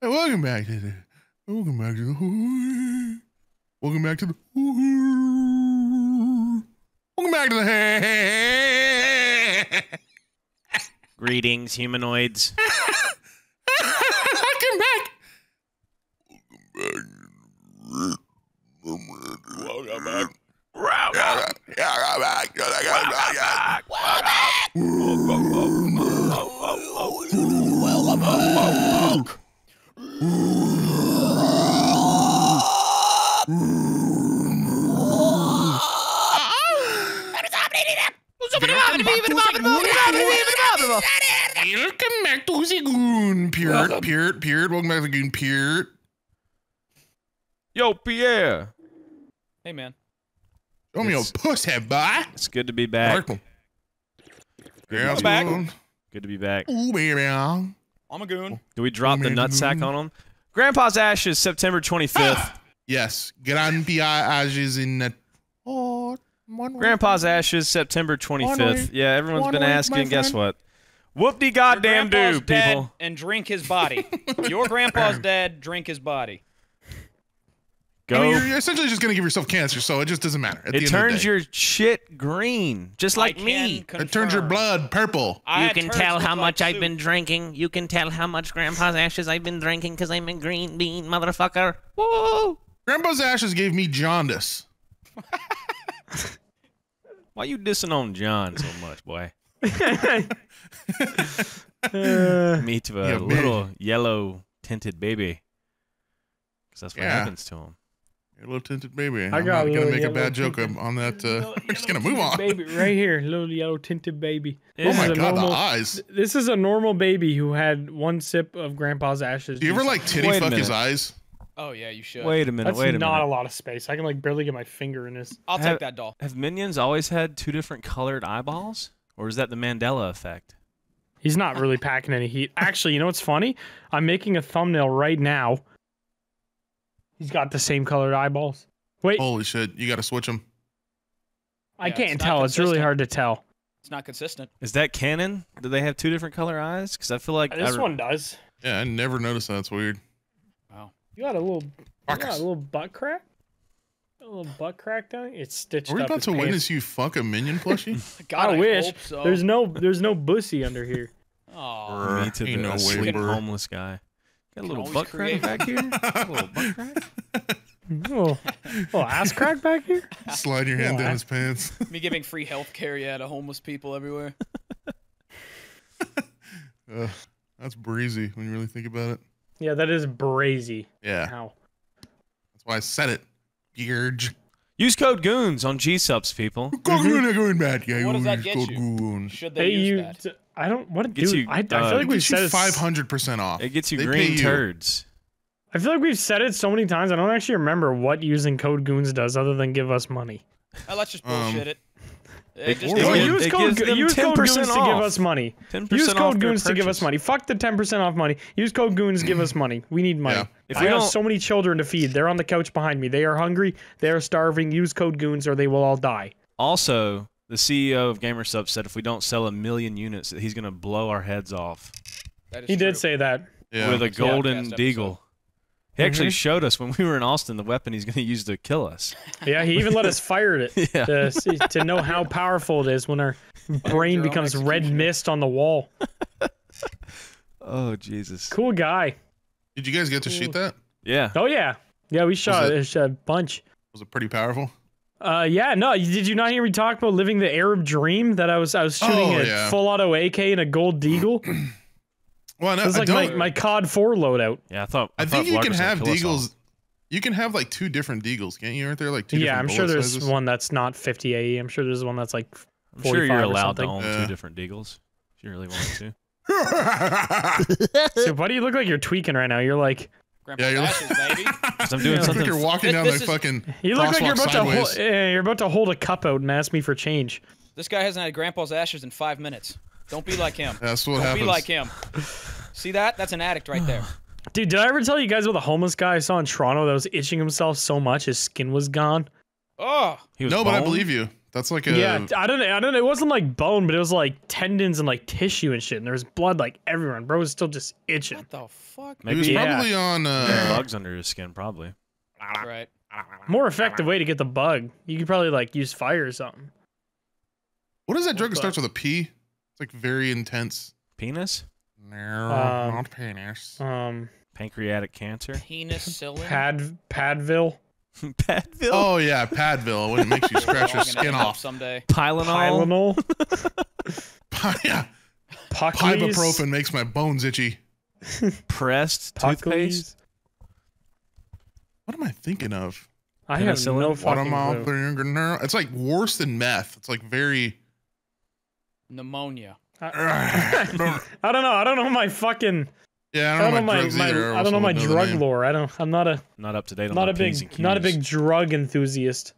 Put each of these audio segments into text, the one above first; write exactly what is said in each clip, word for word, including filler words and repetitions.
Hey, welcome back to the welcome back to the welcome back to the welcome back to the greetings, humanoids. Welcome back. Welcome back. Welcome back to the Goon Peart, Peart, Peart. Welcome back to the Goon Peart. Yo, Pierre. Hey, man. Show me your puss head, boy. It's good to be back. Good to be back. Good to be back. Ooh, baby. I'm a goon. Do we drop the nutsack on him? Grandpa's Ashes, September twenty-fifth. Yes. Grandpa's Ashes in the... Oh, Grandpa's Ashes, September twenty-fifth. Yeah, everyone's been asking. Guess what? Whoop-de goddamn do, people. And drink his body. Your grandpa's dead, drink his body. Go. I mean, you're, you're essentially just going to give yourself cancer, so it just doesn't matter. At it the turns end of the day. Your shit green, just like me. Confirm. It turns your blood purple. I you can tell how much soup. I've been drinking. You can tell how much Grandpa's Ashes I've been drinking because I'm a green bean, motherfucker. Whoa! Grandpa's Ashes gave me jaundice. Why you dissing on John so much, boy? uh, meet a yeah, little baby. Yellow tinted baby. Because that's what yeah. happens to him. A little tinted baby. I got I'm not gonna make a bad joke on that. Uh, little, we're just gonna move on. Baby, right here, little yellow tinted baby. This oh my god, normal, the eyes! This is a normal baby who had one sip of Grandpa's Ashes. Do you ever like titty fuck his eyes? Oh yeah, you should. Wait a minute. That's wait a minute. Not a lot of space. I can like barely get my finger in his. I'll have, take that doll. Have minions always had two different colored eyeballs, or is that the Mandela effect? He's not really packing any heat. Actually, you know what's funny? I'm making a thumbnail right now. He's got the same colored eyeballs. Wait. Holy shit. You got to switch them. I yeah, can't it's tell. It's really hard to tell. It's not consistent. Is that canon? Do they have two different color eyes? Because I feel like... This one does. Yeah, I never noticed that. It's weird. Wow. You got a little... You got a little butt crack? A little butt crack down? It's stitched up. Are we about to witness you fuck a minion plushie? God, I, I wish. Hope so. There's no there's no bussy under here. Oh, me to the no sleep homeless guy. Got a little butt crack back here? A little butt crack? A little, little ass crack back here? Slide your hand yeah. down his pants. Me giving free health care yeah, to homeless people everywhere. uh, that's breezy when you really think about it. Yeah, that is breezy. Yeah. Ow. That's why I said it. Beard. Use code GOONS on G Supps, people. Mm-hmm. What does that get you? Should they, they use that? That? I don't want to do you, I, uh, I feel like we've said it five hundred percent off. It gets you they green turds. You. I feel like we've said it so many times. I don't actually remember what using code GOONS does other than give us money. Oh, let's just bullshit um, it. They, just, they, they use code, use code GOONS off. to give us money. Use code GOONS to give us money. Fuck the ten percent off money. Use code GOONS, give us money. We need money. Yeah. If I we have so many children to feed. They're on the couch behind me. They are hungry. They are starving. Use code GOONS or they will all die. Also, the C E O of Gamersupps said if we don't sell a million units, he's going to blow our heads off. He true. did say that. Yeah. With a golden yeah, deagle. He mm-hmm. actually showed us when we were in Austin the weapon he's going to use to kill us. Yeah, he even let us fire it yeah. to, see, to know how powerful it is when our brain becomes red mist on the wall. Oh, Jesus. Cool guy. Did you guys get to cool. shoot that? Yeah. Oh, yeah. Yeah, we shot it, a bunch. Was it pretty powerful? Uh, yeah, no, did you not hear me talk about living the Arab dream? That I was I was shooting oh, a yeah. full-auto A K and a gold deagle? Well, no, it was like my, my C O D four loadout. Yeah, I thought I, I thought think you can have deagles. You can have like two different deagles, can't you? Aren't there like two yeah, different Yeah, I'm sure there's sizes? one that's not fifty A E. I'm sure there's one that's like forty-five. I'm sure you're allowed to own yeah. two different deagles if you really want to. So why do you look like you're tweaking right now? You're like... Grandpa yeah, Ashes, baby. I'm doing yeah, something. You're walking down this, this like is, fucking. You look like you're about sideways. to hold, uh, you're about to hold a cup out and ask me for change. This guy hasn't had Grandpa's Ashes in five minutes. Don't be like him. That's what Don't happens. Be like him. See that? That's an addict right there. Dude, did I ever tell you guys about the homeless guy I saw in Toronto that was itching himself so much his skin was gone? Oh. He was no, boned? But I believe you. That's like a... Yeah, I don't know. I don't know. It wasn't like bone, but it was like tendons and like tissue and shit. And there was blood like everywhere. And bro was still just itching. What the fuck? Maybe, he was yeah. probably on... Uh... bugs under his skin, probably. Right. More effective way to get the bug. You could probably like use fire or something. What is that drug that starts with a P? It's like very intense. Penis? No, um, not penis. Um, Pancreatic cancer? Penicillin? Pad, Padville? Padville? Oh, yeah, Padville. When it makes you scratch your skin off. Someday. Tylenol? Tylenol? Yeah. Puckies? Ibuprofen makes my bones itchy. Pressed Puckies? Toothpaste? What am I thinking of? I have no fucking clue. It's like worse than meth. It's like very... Pneumonia. I, I don't know. I don't know my fucking... Yeah, I don't, I don't know, know my, my either, I don't know my drug lore. I don't. I'm not a not up to date. On not a big not a big drug enthusiast.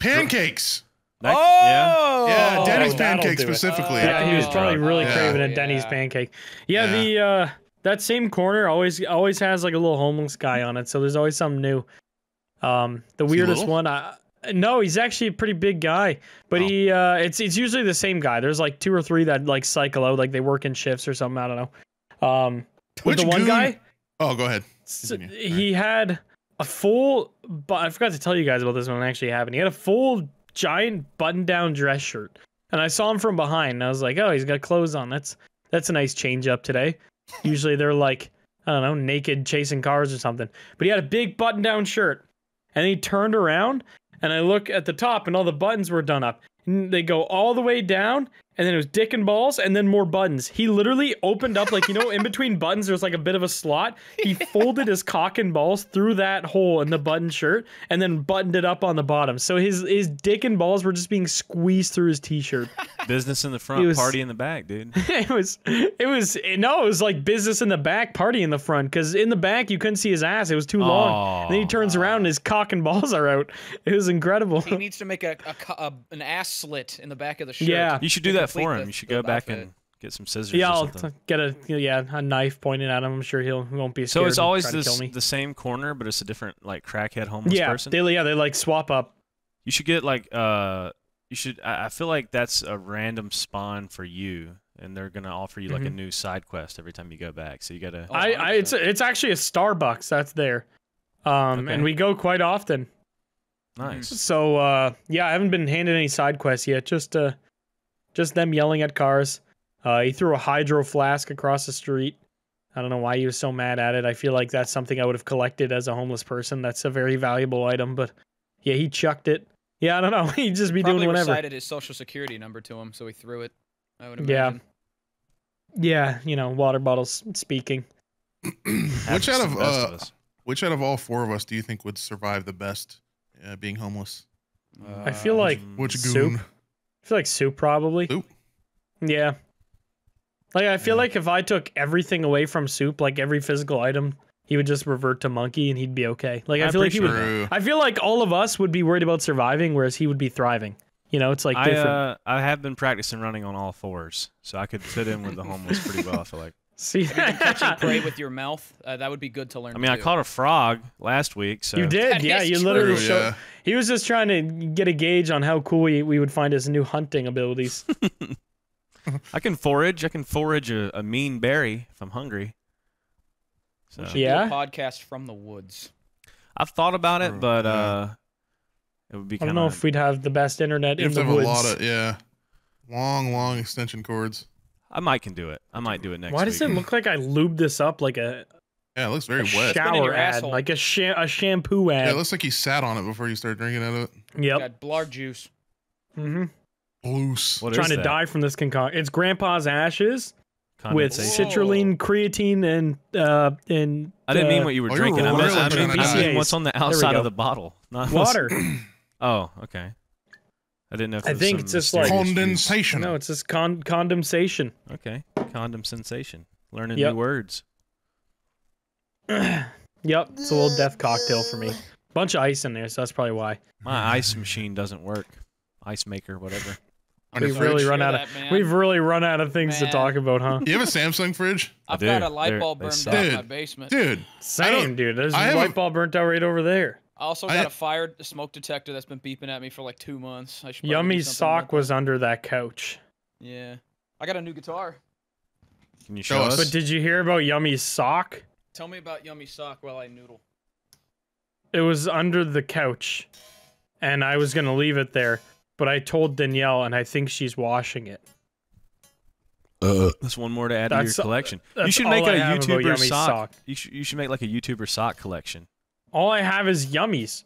Pancakes. That, oh, yeah, yeah Denny's oh, pancake specifically. Yeah, he was probably really oh, craving yeah. a Denny's yeah. pancake. Yeah, yeah, the uh, that same corner always always has like a little homeless guy on it. So there's always something new. Um, the Is weirdest one. I, no, he's actually a pretty big guy, but oh. he uh, it's it's usually the same guy. There's like two or three that like cycle out, like they work in shifts or something. I don't know. Um, with Which the one goon? guy, oh, go ahead. So he had a full, but I forgot to tell you guys about this when it actually happened. He had a full giant button-down dress shirt, and I saw him from behind, and I was like, "Oh, he's got clothes on. That's that's a nice change up today." Usually they're like, I don't know, naked chasing cars or something. But he had a big button-down shirt, and he turned around, and I look at the top, and all the buttons were done up. And they go all the way down. And then it was dick and balls, and then more buttons. He literally opened up, like, you know, in between buttons, there's like a bit of a slot. He yeah. folded his cock and balls through that hole in the button shirt, and then buttoned it up on the bottom. So his his dick and balls were just being squeezed through his t-shirt. Business in the front, was, party in the back, dude. It was, it was, no, it was like business in the back, party in the front, because in the back you couldn't see his ass; it was too long. Oh. And then he turns around, and his cock and balls are out. It was incredible. He needs to make a, a, a an ass slit in the back of the shirt. Yeah, you should do that. For him, you should go back and get some scissors. Yeah, I'll get a yeah a knife pointed at him. I'm sure he'll won't be. So it's always this the same corner, but it's a different like crackhead homeless yeah, person. Yeah, yeah, they like swap up. You should get like uh, you should. I, I feel like that's a random spawn for you, and they're gonna offer you like mm-hmm. a new side quest every time you go back. So you gotta. I, I it's a, it's actually a Starbucks that's there, um, okay. and we go quite often. Nice. So uh, yeah, I haven't been handed any side quests yet. Just uh. Just them yelling at cars. Uh, he threw a hydro flask across the street. I don't know why he was so mad at it. I feel like that's something I would have collected as a homeless person. That's a very valuable item, but yeah, he chucked it. Yeah, I don't know. He'd just be Probably doing whatever. Probably recited his social security number to him, so he threw it. I would imagine. Yeah. Yeah, you know, water bottles speaking. which out of uh, of which out of all four of us do you think would survive the best uh, being homeless? Uh, I feel like which, which goon? Soup? I feel like soup probably. Soup? Yeah. Like I feel yeah. like if I took everything away from soup, like every physical item, he would just revert to monkey and he'd be okay. Like I, I feel like he would true. I feel like all of us would be worried about surviving, whereas he would be thriving. You know, it's like different. I, uh, I have been practicing running on all fours, so I could fit in with the homeless pretty well, I feel like. See, if you can catch prey with your mouth, uh, that would be good to learn. I mean, I do. caught a frog last week. So. You did, that yeah. You true, literally yeah. showed. He was just trying to get a gauge on how cool we, we would find his new hunting abilities. I can forage. I can forage a, a mean berry if I'm hungry. So. We should yeah. do a podcast from the woods. I've thought about it, but uh, it would be. Kinda, I don't know if we'd have the best internet in the woods. You have to have a lot of yeah, long, long extension cords. I might can do it. I might do it next. Why does week. it look like I lubed this up like a? Yeah, it looks very a wet. Shower ad, asshole. like a sha a shampoo ad. Yeah, it looks like you sat on it before you started drinking out of it. Yep. Got blarg juice. Mhm. Loose. What Trying is to that? die from this concoction. It's Grandpa's Ashes with citrulline, creatine, and uh and. I didn't uh, mean what you were oh, drinking. I meant I mean, I mean, what's on the outside of the bottle. Not water. Oh, okay. I didn't know if I think it's just like condensation. No, it's just con condensation. Okay. Condensation. Learning yep. new words. Yep. It's a little death cocktail for me. Bunch of ice in there, so that's probably why. My ice machine doesn't work. Ice maker, whatever. We've really run out of that, we've really run out of things man. to talk about, huh? You have a Samsung fridge? I've got a light bulb burned out in my basement. Dude. Same dude. There's a light bulb burnt out right over there. I also got I, a fire smoke detector that's been beeping at me for like two months. I should Yummy's sock was under that couch. Yeah. I got a new guitar. Can you show, show us? But did you hear about Yummy's sock? Tell me about Yummy's sock while I noodle. It was under the couch, and I was going to leave it there, but I told Danielle, and I think she's washing it. Uh, that's one more to add to your collection. You should make a YouTuber sock. sock. You, sh you should make like a YouTuber sock collection. All I have is Yummies.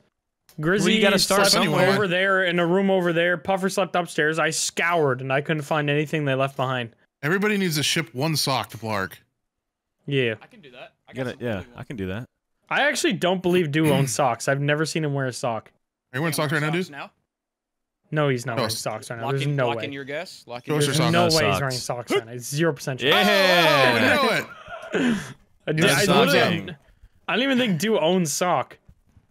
Grizzy well, slept somewhere. over there in a room over there. Puffer slept upstairs. I scoured, and I couldn't find anything they left behind. Everybody needs to ship one sock to Blarg. Yeah. I can do that. I got it. Yeah, I can do that. I actually don't believe Doo owns socks. I've never seen him wear a sock. Are you wearing socks right now, dude? Now? No, he's not no. wearing socks right now. Lock There's in, no lock way. in your guess. Lock in your guess. No, no way socks. he's wearing socks right now. It's zero percent chance. Yeah. Oh, I knew it. I, did, I, don't, I don't even think Doo owns sock.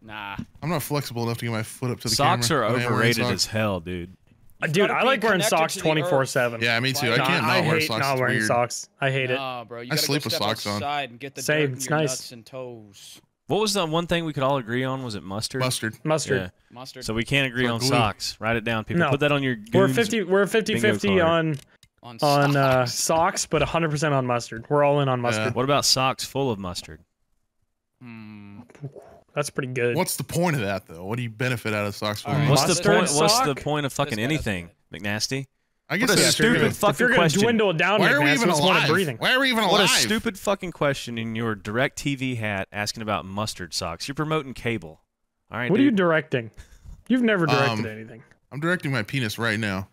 Nah. I'm not flexible enough to get my foot up to the socks camera. Socks are overrated socks. as hell, dude. Uh, dude, I like wearing socks twenty-four seven. Yeah, me too. I can't not wear socks. I hate not wearing socks. I hate it. Nah, bro. You I sleep with socks on. Same. It's nice. What was the one thing we could all agree on? Was it mustard? Mustard. Mustard. Yeah. Mustard. So we can't agree on glue. socks. Write it down, people. No. Put that on your Goons We're fifty. We're fifty fifty on on, on uh, socks, but one hundred percent on mustard. We're all in on mustard. Yeah. What about socks full of mustard? Mm. That's pretty good. What's the point of that, though? What do you benefit out of socks full of right. mustard? What's the point? Sock? What's the point of fucking anything, McNasty? I guess what a stupid gonna, fucking if you're gonna question. Dwindle down Why are we even alive? Why are we even alive? What a stupid fucking question in your DirecTV hat asking about mustard socks. You're promoting cable. All right. What dude. are you directing? You've never directed um, anything. I'm directing my penis right now.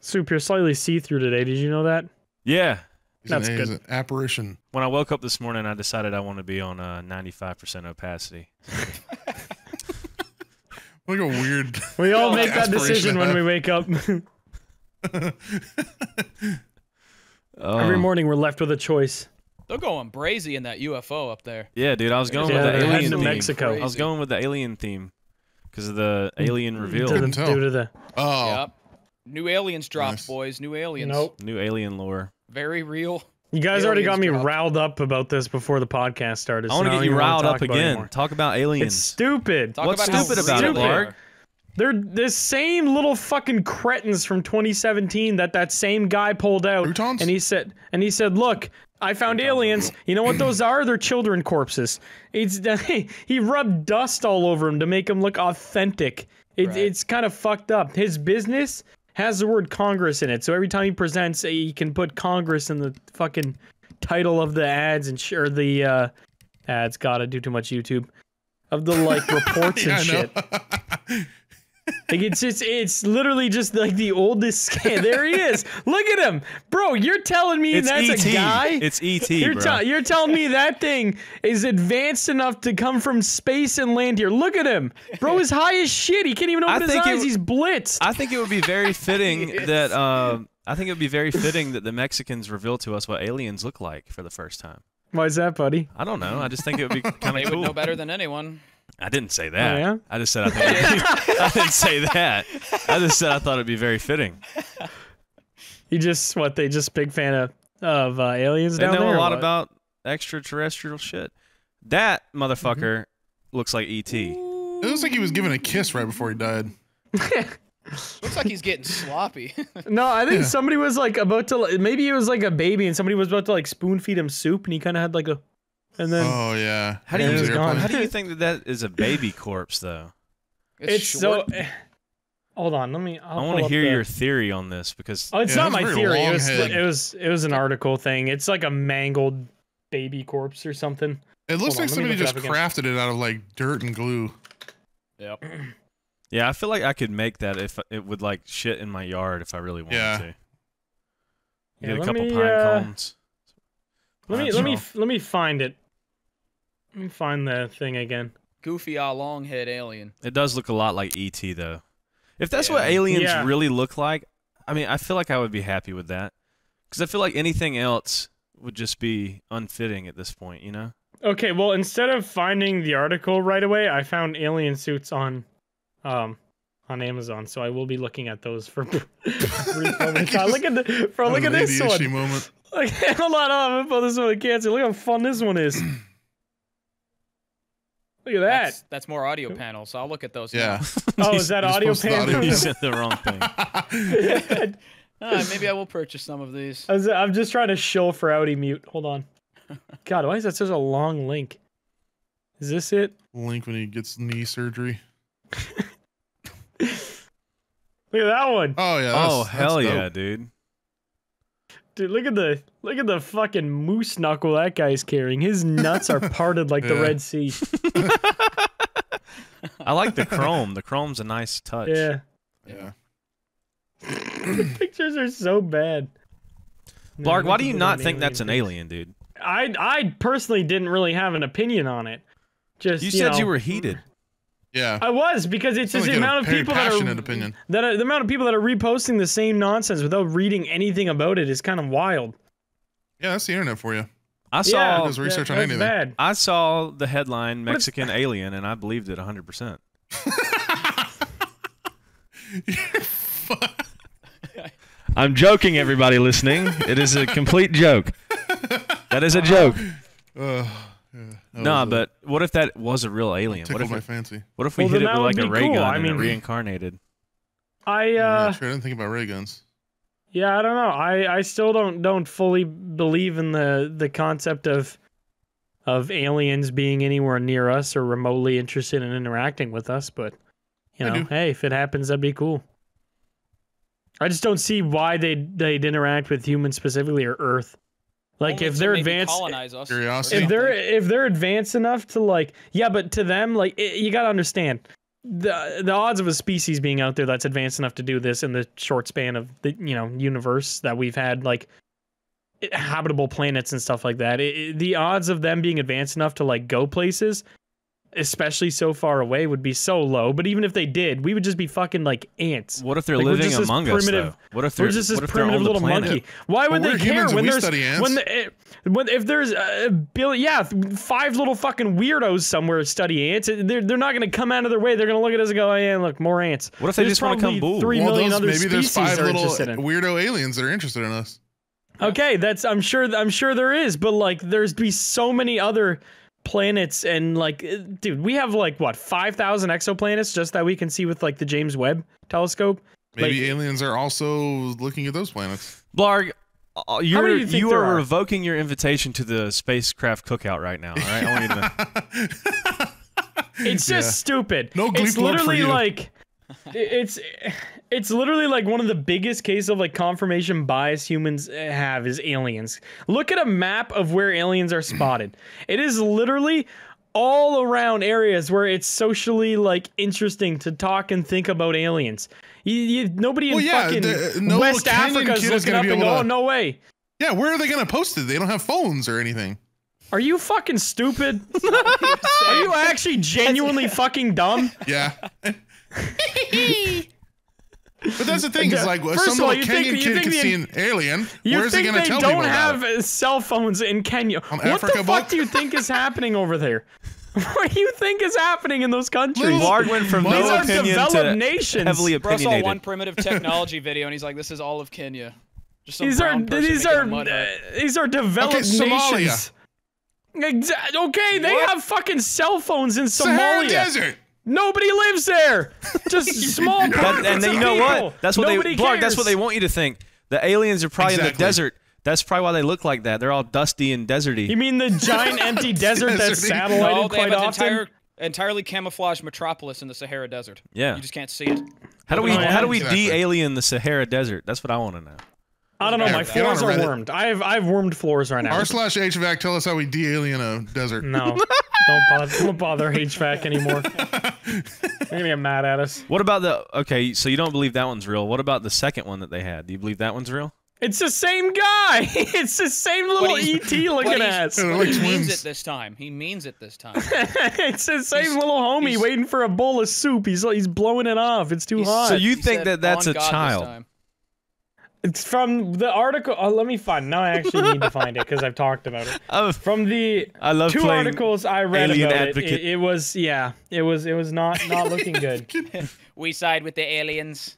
Soup, you're slightly see-through today. Did you know that? Yeah. He's That's an, good. An apparition. When I woke up this morning, I decided I want to be on uh, ninety-five percent opacity. Like a weird. We all make that decision when we wake up. um, Every morning we're left with a choice. They're going brazy in that U F O up there. Yeah, dude, I was going yeah, with the alien theme. Mexico. I was going with the alien theme because of the alien reveal. To the, due to the oh, yep. new aliens dropped, nice. boys. New aliens. Nope. New alien lore. Very real. You guys aliens already got me dropped. riled up about this before the podcast started. So I want to get you riled up again. Talk about aliens. It's stupid. Talk What's about stupid about it, Blarg? They're the same little fucking cretins from twenty seventeen that that same guy pulled out. Croutons? And he said, and he said, look, I found Croutons. aliens. You know what those are? They're children corpses. It's he rubbed dust all over him to make him look authentic. It, right. It's kind of fucked up. His business has the word Congress in it, so every time he presents, he can put Congress in the fucking title of the ads and sh or the uh, ads. God, I do too much YouTube of the like reports yeah, and shit. like it's just, it's literally just like the oldest scam. There he is. Look at him, bro. You're telling me it's that's e. a guy. It's E T. You're, bro. You're telling me that thing is advanced enough to come from space and land here. Look at him, bro. He's high as shit. He can't even open I his eyes. He's blitzed. I think it would be very fitting that. Uh, I think it would be very fitting that the Mexicans reveal to us what aliens look like for the first time. Why is that, buddy? I don't know. I just think it would be kind of cool. They would know better than anyone. I didn't say that. Oh, yeah? I just said I thought. It'd be, I didn't say that. I just said I thought it'd be very fitting. You just what? They just big fan of of uh, aliens. They down know there, a lot about extraterrestrial shit. That motherfucker mm -hmm. looks like E T. It looks like he was given a kiss right before he died. Looks like he's getting sloppy. No, I think yeah. somebody was like about to. Maybe it was like a baby, and somebody was about to like spoon feed him soup, and he kind of had like a. And then, oh yeah. How do you how do you think that that is a baby corpse though? It's, it's so. Hold on, let me. I'll I want to hear the... your theory on this because oh, it's yeah, not my theory. It was, it was it was an article thing. It's like a mangled baby corpse or something. It looks Hold like on, somebody just it crafted it out of like dirt and glue. Yep. Yeah, I feel like I could make that if it would like shit in my yard if I really wanted yeah. to. You yeah, get a couple me, pine uh, cones. Let me let me let me find it. Let me find the thing again. Goofy, ah, long-head alien. It does look a lot like E T, though. If that's yeah. what aliens yeah. really look like, I mean, I feel like I would be happy with that. Because I feel like anything else would just be unfitting at this point, you know? Okay, well, instead of finding the article right away, I found alien suits on um, on Amazon, so I will be looking at those for brief moments. Oh, look at, the, bro, look at this one. Moment. Like, hold on, hold on, this one cancer. Look how fun this one is. Look at that. That's, that's more audio panels. So I'll look at those. Yeah. Now. Oh, is that audio panels? You said the wrong thing. Uh, maybe I will purchase some of these. I was, I'm just trying to show for Audi mute. Hold on. God, why is that such a long link? Is this it? Link when he gets knee surgery. Look at that one. Oh yeah. That's, oh hell that's yeah, dude. Dude, look at the look at the fucking moose knuckle that guy's carrying. His nuts are parted like yeah. the Red Sea. I like the chrome. The chrome's a nice touch. Yeah. Yeah. The pictures are so bad. Blarg, no, why do you not think that's an alien, dude? I I personally didn't really have an opinion on it. Just you, you said know, you were heated. Yeah, I was because it's just the amount of people that are that are, the amount of people that are reposting the same nonsense without reading anything about it is kind of wild. Yeah, that's the internet for you. I saw yeah, does research that, on anything. Bad. I saw the headline "Mexican Alien" and I believed it one hundred percent. I'm joking, everybody listening. It is a complete joke. That is a joke. Uh, yeah, nah, but a, what if that was a real alien? What if my it, fancy? What if we well, hit it with like a ray cool. gun I and mean, it reincarnated? I uh, yeah, sure, I didn't think about ray guns. Yeah, I don't know. I, I still don't don't fully believe in the the concept of of aliens being anywhere near us or remotely interested in interacting with us. But you know, hey, if it happens, that'd be cool. I just don't see why they they'd interact with humans specifically or Earth. Like Only if they're advanced, if they're if they're advanced enough to like, yeah, but to them, like it, you gotta understand, the the odds of a species being out there that's advanced enough to do this in the short span of the you know universe that we've had, like it, habitable planets and stuff like that, it, it, the odds of them being advanced enough to like go places, especially so far away, would be so low. But even if they did, we would just be fucking like ants. What if they're like, living among us? Though? What if they're we're just this primitive little planet? monkey? Why would well, they care when there's when, the, when if there's a billion yeah five little fucking weirdos somewhere study ants? They're they're not gonna come out of their way. They're gonna look at us and go, oh, yeah, look, more ants. What if they there's just want to come? Boo. Three well, million those, other maybe species there's five are little interested in. weirdo aliens that are interested in us. Okay, that's I'm sure I'm sure there is, but like there's be so many other planets and like dude we have like what five thousand exoplanets just that we can see with like the James Webb telescope. Maybe like, aliens are also looking at those planets. Blarg, uh, you're you, you are, are revoking your invitation to the spacecraft cookout right now. All right, I want you to... It's just yeah. stupid. No, it's literally like it's it's literally like one of the biggest cases of like confirmation bias humans have is aliens. Look at a map of where aliens are spotted. It is literally all around areas where it's socially like interesting to talk and think about aliens. You, you, nobody in well, yeah, fucking the, no West Africa is looking up and going, oh, no way. Yeah, where are they going to post it? They don't have phones or anything. Are you fucking stupid? Are you actually genuinely fucking dumb? Yeah. But that's the thing is like first some of all, you Kenyan think, kid you can the, see an alien. You think they tell don't have about? Cell phones in Kenya? On what Africa the fuck do you think is happening over there? What do you think is happening in those countries? Blarg went from these no are developed to nations. Heavily opinionated. Bro saw one primitive technology video and he's like, "This is all of Kenya." Just these are these are uh, these are developed okay, nations. Somalia. Okay, they what? have fucking cell phones in Somalia. Sahara Desert. Nobody lives there. Just small that, and then you know people. What? That's what Nobody they Blarg, That's what they want you to think. The aliens are probably exactly. in the desert. That's probably why they look like that. They're all dusty and deserty. You mean the giant empty desert that's satellited no, they quite have an often? Entire, entirely camouflaged metropolis in the Sahara Desert. Yeah, you just can't see it. How do we how do we exactly. de-alien the Sahara Desert? That's what I want to know. I don't know. My floors are wormed. I've I've wormed floors right now. R slash H V A C. Tell us how we de-alien a desert. No. Don't bother, don't bother H V A C anymore. They're gonna get mad at us. What about the okay? So you don't believe that one's real? What about the second one that they had? Do you believe that one's real? It's the same guy. It's the same little E T looking ass. He means it this time. He means it this time. It's the same he's, little homie waiting for a bowl of soup. He's he's blowing it off. It's too hot. So you think that that's a child? It's from the article. Oh, let me find. Now I actually need to find it because I've talked about it. Oh, from the I love two articles I read about advocate. it, it, it was yeah, it was it was not not looking good. We side with the aliens.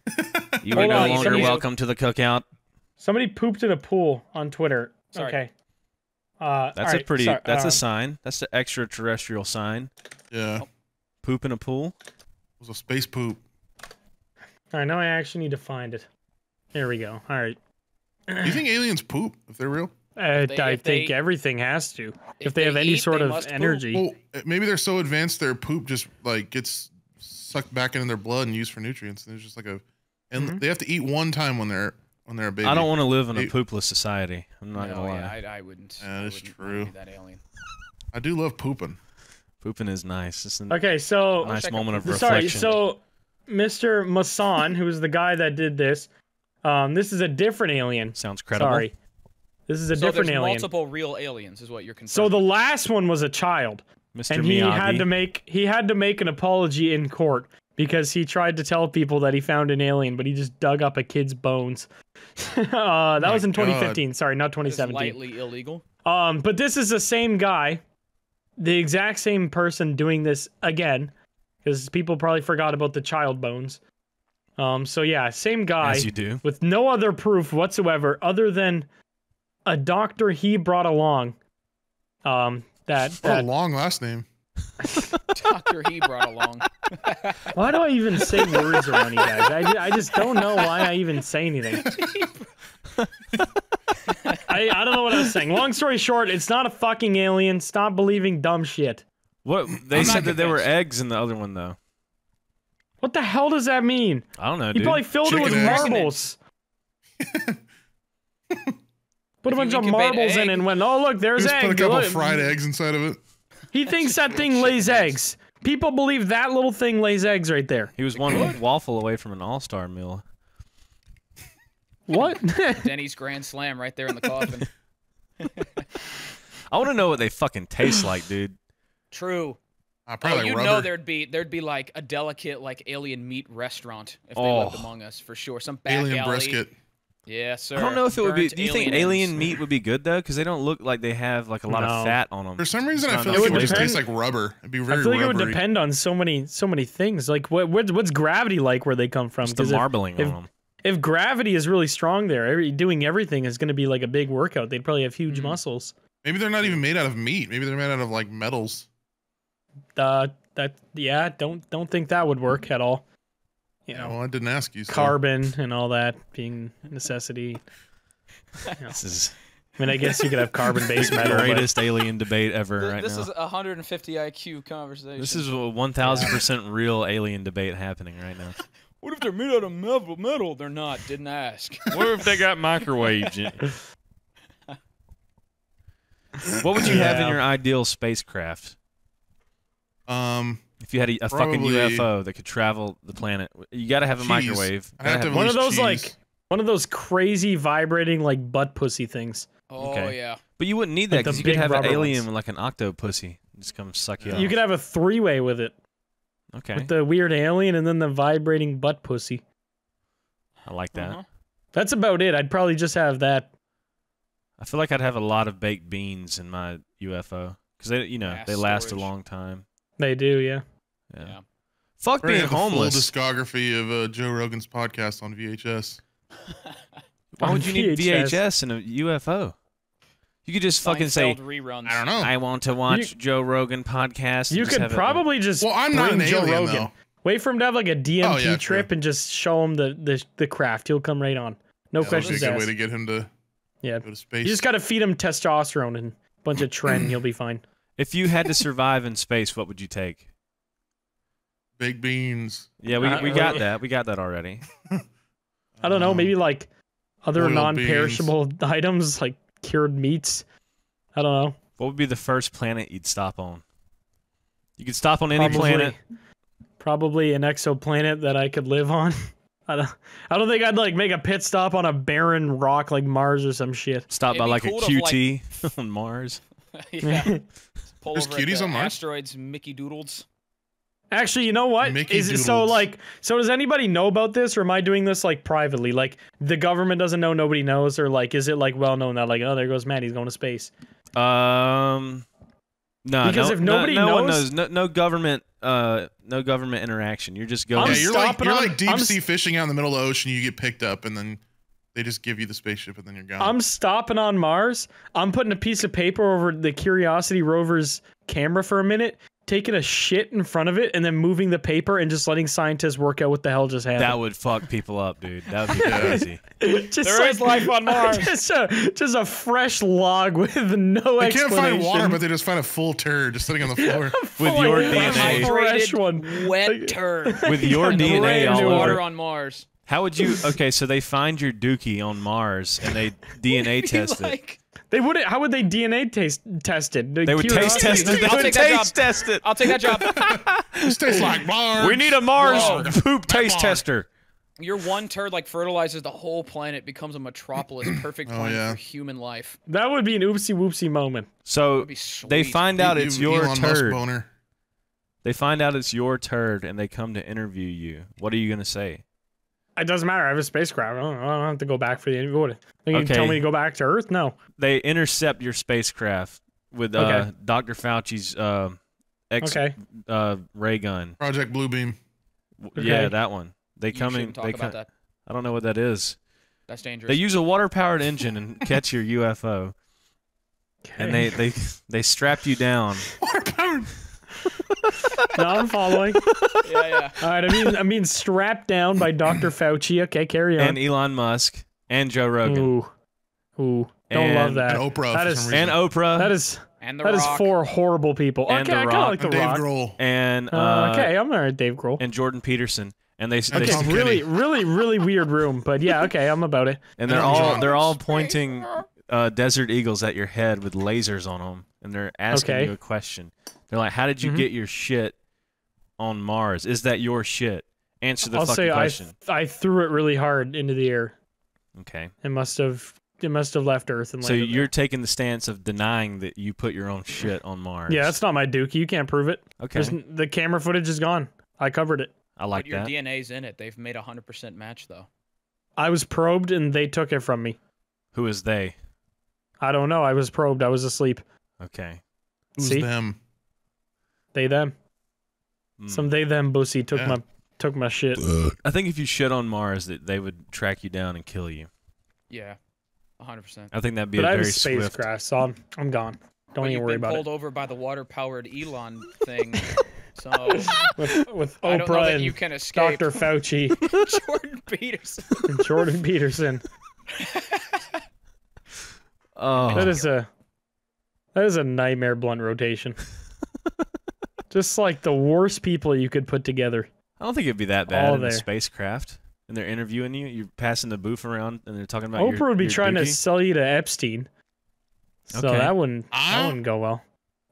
You are no on, longer welcome to the cookout. Somebody pooped in a pool on Twitter. Sorry. Okay, Uh, that's a right, pretty. Sorry, that's um, a sign. That's an extraterrestrial sign. Yeah. Oh. Poop in a pool. It was a space poop. All right, now I actually need to find it. There we go. All right. Do you think aliens poop if they're real? Uh, they, I think they, everything has to. If, if they, they have any eat, sort of energy. Well, maybe they're so advanced their poop just like gets sucked back into their blood and used for nutrients. And there's just like a, and mm-hmm. they have to eat one time when they're when they're a baby. I don't want to live in they, a poopless society. I'm not no, gonna lie. Yeah, I, I wouldn't. Yeah, that's true. That alien. I do love pooping. Pooping is nice. It's an, okay, so nice moment of reflection. Sorry, so Mister Masson, who is the guy that did this, um, this is a different alien. Sounds credible. Sorry. This is a so different alien. Multiple real aliens is what you're concerned. So the last one was a child, Mister and he Miyagi. had to make he had to make an apology in court because he tried to tell people that he found an alien, but he just dug up a kid's bones. uh, that oh was in twenty fifteen. God. Sorry, not twenty seventeen. This is lightly illegal. Um, but this is the same guy, the exact same person doing this again, because people probably forgot about the child bones. Um, so yeah, same guy. As you do. With no other proof whatsoever, other than a doctor he brought along. Um, that, that. A long last name. Doctor he brought along. Why do I even say words around you guys? I, I just don't know why I even say anything. I, I don't know what I was saying. Long story short, it's not a fucking alien. Stop believing dumb shit. What? They I'm said that there were eggs in the other one, though. What the hell does that mean? I don't know, dude. He probably filled Chicken it with eggs. marbles. Put a bunch of marbles in and went, oh, look, there's eggs. Put a couple fried eggs inside of it. He thinks that thing lays eggs. People believe that little thing lays eggs right there. He was one waffle away from an all-star meal. What? Denny's Grand Slam right there in the coffin. I want to know what they fucking taste like, dude. True. I probably oh, you rubber. know there'd be there'd be like a delicate like alien meat restaurant if oh. they lived among us for sure. Some back alien alley. brisket. Yeah, sir. I don't know if it Burnt would be. Do you aliens. think alien meat would be good though? Because they don't look like they have like a lot no. of fat on them. For some reason, I feel like it would just taste like rubber. It'd be very I feel like rubbery. It would depend on so many, so many things. Like what, what what's gravity like where they come from? Just the marbling if, on if, them. If gravity is really strong there, every, doing everything is going to be like a big workout. They'd probably have huge mm. muscles. Maybe they're not even made out of meat. Maybe they're made out of like metals. Uh, that yeah. Don't don't think that would work at all. You know, well, I didn't ask you. So. Carbon and all that being a necessity. You know. This is. I mean, I guess you could have carbon-based metal. Greatest alien debate ever, this, right this now. This is a one hundred fifty I Q conversation. This is a one thousand percent real alien debate happening right now. What if they're made out of metal? Metal? They're not. Didn't ask. What if they got microwaves? What would you yeah. have in your ideal spacecraft? Um. If you had a, a fucking U F O that could travel the planet, you gotta have a cheese. microwave. I have to have one of those cheese. like one of those crazy vibrating like butt pussy things. Oh okay. yeah. But you wouldn't need that because like you could have an alien with like an octopussy just come suck you. Yeah. Off. You could have a three-way with it. Okay. With the weird alien and then the vibrating butt pussy. I like that. Uh-huh. That's about it. I'd probably just have that. I feel like I'd have a lot of baked beans in my U F O because they, you know, Mass they last storage. a long time. They do, yeah. Yeah. yeah. Fuck being the homeless. Full discography of uh, Joe Rogan's podcast on V H S. Why would you need V H S and a U F O? You could just Seinfeld fucking say, reruns. I don't know. I want to watch you, Joe Rogan podcast. You could probably just. Well, I'm not an Joe alien, Rogan. Though. Wait for him to have like a D M T oh, yeah, trip true. and just show him the, the the craft. He'll come right on. No yeah, questions asked. That's a good way to get him to yeah. go to space. You just got to feed him testosterone and a bunch of Tren. He'll be fine. If you had to survive in space, what would you take? Big beans. Yeah, we we got that. We got that already. I don't know. Maybe like other non-perishable items, like cured meats. I don't know. What would be the first planet you'd stop on? You could stop on any probably, planet. Probably an exoplanet that I could live on. I don't. I don't think I'd like make a pit stop on a barren rock like Mars or some shit. Stop It'd by like cool a Q T like on Mars. yeah. Pull There's over cuties at the on Mars. Asteroids, Mickey Doodles. Actually, you know what? Mickey Is it so like so does anybody know about this or am I doing this like privately? Like the government doesn't know, nobody knows, or like is it like well known that like, oh, there goes Matt, he's going to space? Um No, because no, if nobody no, no knows, one knows no, no government uh no government interaction. You're just going yeah, you're like you're on, like deep I'm sea fishing out in the middle of the ocean, you get picked up and then They just give you the spaceship and then you're gone. I'm stopping on Mars. I'm putting a piece of paper over the Curiosity rover's camera for a minute, taking a shit in front of it, and then moving the paper and just letting scientists work out what the hell just happened. That would fuck people up, dude. That would be crazy. Just there like, is life on Mars. Just a, just a fresh log with no they explanation. They can't find water, but they just find a full turd just sitting on the floor. With your D N A. Fresh one. Wet turd. With your D N A all over. Water on Mars. How would you... Okay, so they find your dookie on Mars, and they D N A test like? it. They wouldn't... How would they D N A taste, test it? The they would taste test it. They I'll would take taste test it. I'll take that job. This tastes like Mars. We need a Mars Whoa. poop Not taste Mars. tester. Your one turd, like, fertilizes the whole planet, becomes a metropolis, perfect oh, planet yeah. for human life. That would be an oopsie-whoopsie moment. So they find out it's you, your Elon turd. Boner. They find out it's your turd, and they come to interview you. What are you going to say? It doesn't matter. I have a spacecraft. I don't, I don't have to go back for the interview. You okay. tell me to go back to Earth? No. They intercept your spacecraft with uh, okay. Doctor Fauci's uh, X okay. uh, ray gun. Project Blue Beam. Okay. Yeah, that one. They you come in. Talk they about come, that. I don't know what that is. That's dangerous. They use a water-powered engine and catch your U F O. Okay. And they they they strap you down. Water-powered. No, I'm following. Yeah, yeah. All right, I mean, I'm being strapped down by Doctor Fauci. Okay, carry on. And Elon Musk and Joe Rogan. Ooh, ooh, don't and, love that. And Oprah. That is, and Oprah. That is. And the that Rock. Is four horrible people. And okay, I kind of like the Dave Rock. Grohl. And uh, uh, okay, I'm all right, Dave Grohl. And Jordan Peterson. And they. Okay, they really, really, really weird room, but yeah, okay, I'm about it. And they're all they're all pointing uh, Desert Eagles at your head with lasers on them, and they're asking okay. you a question. They're like, how did you mm-hmm. get your shit on Mars? Is that your shit? Answer the I'll fucking say question. I, I threw it really hard into the air. Okay. It must have it must have left Earth and landed there. So you're taking the stance of denying that you put your own shit on Mars. Yeah, that's not my dookie. You can't prove it. Okay. There's, the camera footage is gone. I covered it. I like but your that. Your D N A's in it. They've made a hundred percent match though. I was probed and they took it from me. Who is they? I don't know. I was probed. I was asleep. Okay. Who's See? them? They them. Mm. Some they them bussy took yeah. my took my shit. I think if you shit on Mars, that they would track you down and kill you. Yeah, one hundred percent. I think that'd be but a I very have swift. spacecraft, so I'm, I'm gone. Don't well, even worry about it. You've been pulled over by the water-powered Elon thing. So with, with Oprah and you can escape. Doctor Fauci, Jordan Peterson, and Jordan Peterson. Oh, that is a that is a nightmare blunt rotation. Just like the worst people you could put together. I don't think it'd be that bad All in there. the spacecraft. And they're interviewing you. You're passing the booth around, and they're talking about. Oprah your, would be your trying dookie. to sell you to Epstein. So okay. that wouldn't ah. that wouldn't go well.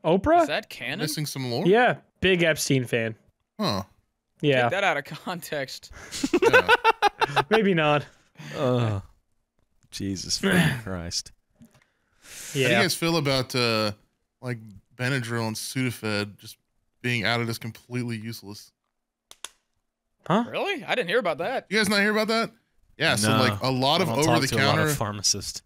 Oprah? Is that canon? Missing some lore? Yeah, big Epstein fan. Huh. Yeah. Take that out of context. Yeah. Maybe not. Oh, Jesus fucking Christ. Yeah. How do you guys feel about uh, like Benadryl and Sudafed just being outed as completely useless? Huh? Really? I didn't hear about that. You guys not hear about that? Yeah. No, so like a lot of over the counter pharmacist.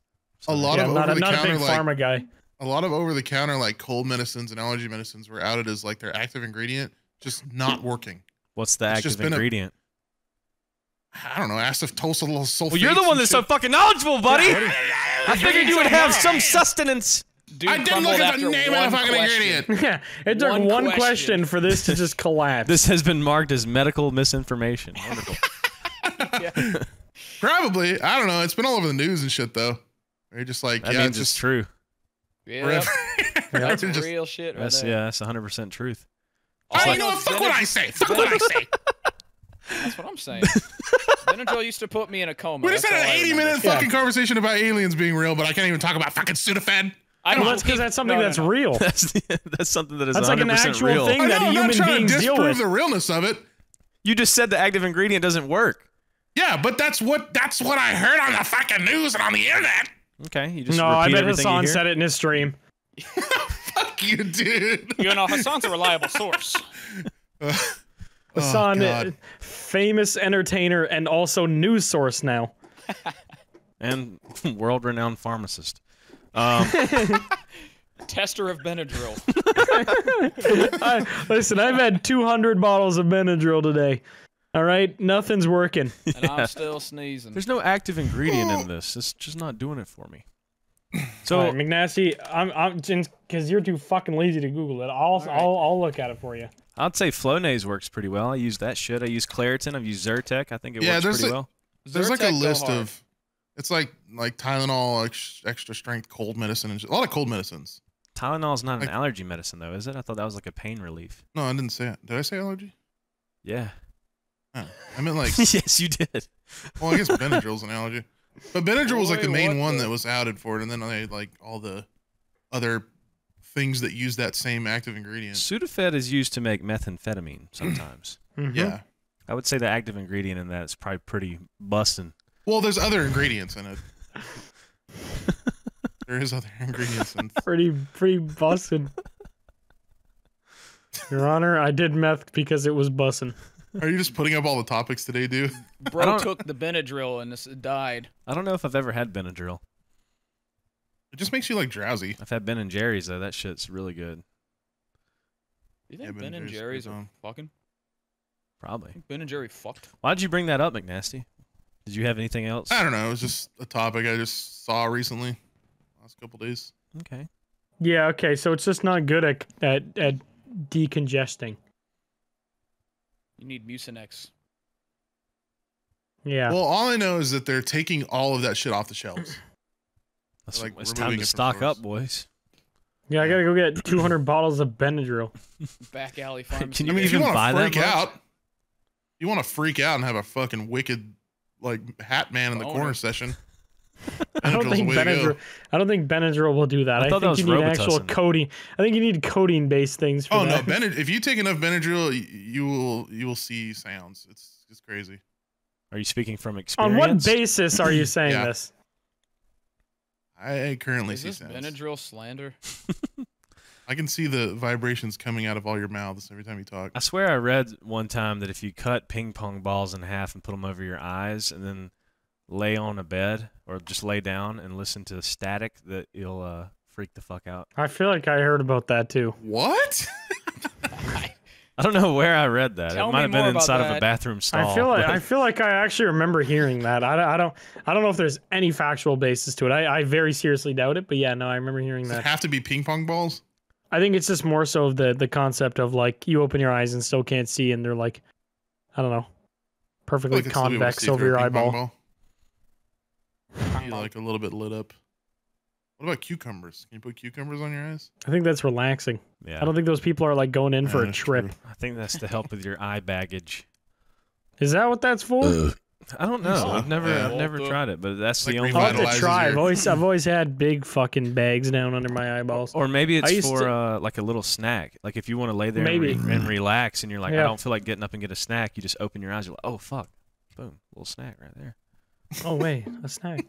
A lot of over the counter like pharma guy. A lot of over the counter like cold medicines and allergy medicines were outed as like their active ingredient just not working. What's the active ingredient? I don't know. Acetylsulfate sulfate. Well, you're the one that's so fucking knowledgeable, buddy. I figured you would have some sustenance. Dude, I didn't look at the name of the fucking ingredient. Yeah, it took one, one question. question for this to just collapse. This has been marked as medical misinformation. Wonderful. Yeah. Probably. I don't know. It's been all over the news and shit, though. You're just like, that yeah, means it's just it's true. Yep. That's just, real shit. Right that's, there. Yeah, that's one hundred percent truth. All I like, know. Fuck what I say. Fuck what I say. That's what I'm saying. Benadryl used to put me in a coma. We just had an eighty minute fucking yeah. conversation about aliens being real, but I can't even talk about fucking Sudafed. I don't well, that's because that's something no, no, that's no. real. That's, that's something that is that's one hundred percent like an actual real. thing that know, a human being deals with. I'm not trying to disprove the realness of it. You just said the active ingredient doesn't work. Yeah, but that's what that's what I heard on the fucking news and on the internet. Okay, you just no. I bet Hassan said it in his stream. Fuck you, dude. You know, Hassan's a reliable source. uh, Hassan, oh, famous entertainer and also news source now, and world-renowned pharmacist. Um, Tester of Benadryl. I, listen, I've had two hundred bottles of Benadryl today. All right, nothing's working. And yeah. I'm still sneezing. There's no active ingredient in this. It's just not doing it for me. So right, McNasty, I'm, I'm, because you're too fucking lazy to Google it. I'll, right. I'll, I'll look at it for you. I'd say Flonase works pretty well. I use that shit. I use Claritin. I've used Zyrtec. I think it yeah, works pretty like, well. There's Zyrtec like a list of, it's like like Tylenol, ex, extra strength, cold medicine, and shit. A lot of cold medicines. Tylenol's not like, an allergy medicine though, is it? I thought that was like a pain relief. No, I didn't say it. Did I say allergy? Yeah. Oh, I meant like. Yes, you did. Well, I guess Benadryl's an allergy. But Benadryl was like the main one that was outed for it, and then they had like all the other things that use that same active ingredient. Sudafed is used to make methamphetamine sometimes. Mm-hmm. Yeah, I would say the active ingredient in that is probably pretty bustin'. Well, there's other ingredients in it. There is other ingredients in it. Pretty, pretty bustin'. Your Honor, I did meth because it was bussin'. Are you just putting up all the topics today, dude? Bro took the Benadryl and this died. I don't know if I've ever had Benadryl. It just makes you, like, drowsy. I've had Ben and Jerry's, though. That shit's really good. You think yeah, Ben, ben and Jerry's, Jerry's are on. fucking? Probably. Ben and Jerry fucked. Why'd you bring that up, McNasty? Did you have anything else? I don't know. It was just a topic I just saw recently. Last couple days. Okay. Yeah, okay. So it's just not good at, at, at decongesting. You need Mucinex. Yeah. Well, all I know is that they're taking all of that shit off the shelves. That's like, it's time to stock up, boys. Yeah, I gotta go get two hundred bottles of Benadryl. Back alley pharmacy. Can you, I mean, if you want to freak out, you want to freak out and have a fucking wicked, like, hat man in the corner session. I don't think Benadryl. I don't think Benadryl will do that. I, I think that you need actual codeine. I think you need codeine-based things. For oh that. no, Benadryl. If you take enough Benadryl, you, you will you will see sounds. It's it's crazy. Are you speaking from experience? On what basis are you saying yeah. this? I currently Is see this sounds. Benadryl slander. I can see the vibrations coming out of all your mouths every time you talk. I swear I read one time that if you cut ping pong balls in half and put them over your eyes, and then lay on a bed or just lay down and listen to static, that you'll uh, freak the fuck out. I feel like I heard about that too. What? I don't know where I read that. Tell it might have been inside of a bathroom stall. I feel like I feel like I actually remember hearing that. I, I don't I don't know if there's any factual basis to it. I, I very seriously doubt it, but yeah, no, I remember hearing Does that. Does it have to be ping pong balls? I think it's just more so of the the concept of like you open your eyes and still can't see, and they're like, I don't know, perfectly like convex over your eyeball. Be like a little bit lit up. What about cucumbers? Can you put cucumbers on your eyes? I think that's relaxing. Yeah. I don't think those people are like going in yeah, for a trip. True. I think that's to help with your eye baggage. Is that what that's for? Ugh. I don't know. So, I've never, yeah, I've well, never tried it, but that's like the only. I have to try. I've always, I've always had big fucking bags down under my eyeballs. Or maybe it's for to, uh, like a little snack. Like if you want to lay there maybe. And, re and relax, and you're like, yeah. I don't feel like getting up and get a snack. You just open your eyes. You're like, oh fuck, boom, little snack right there. Oh wait, a snack.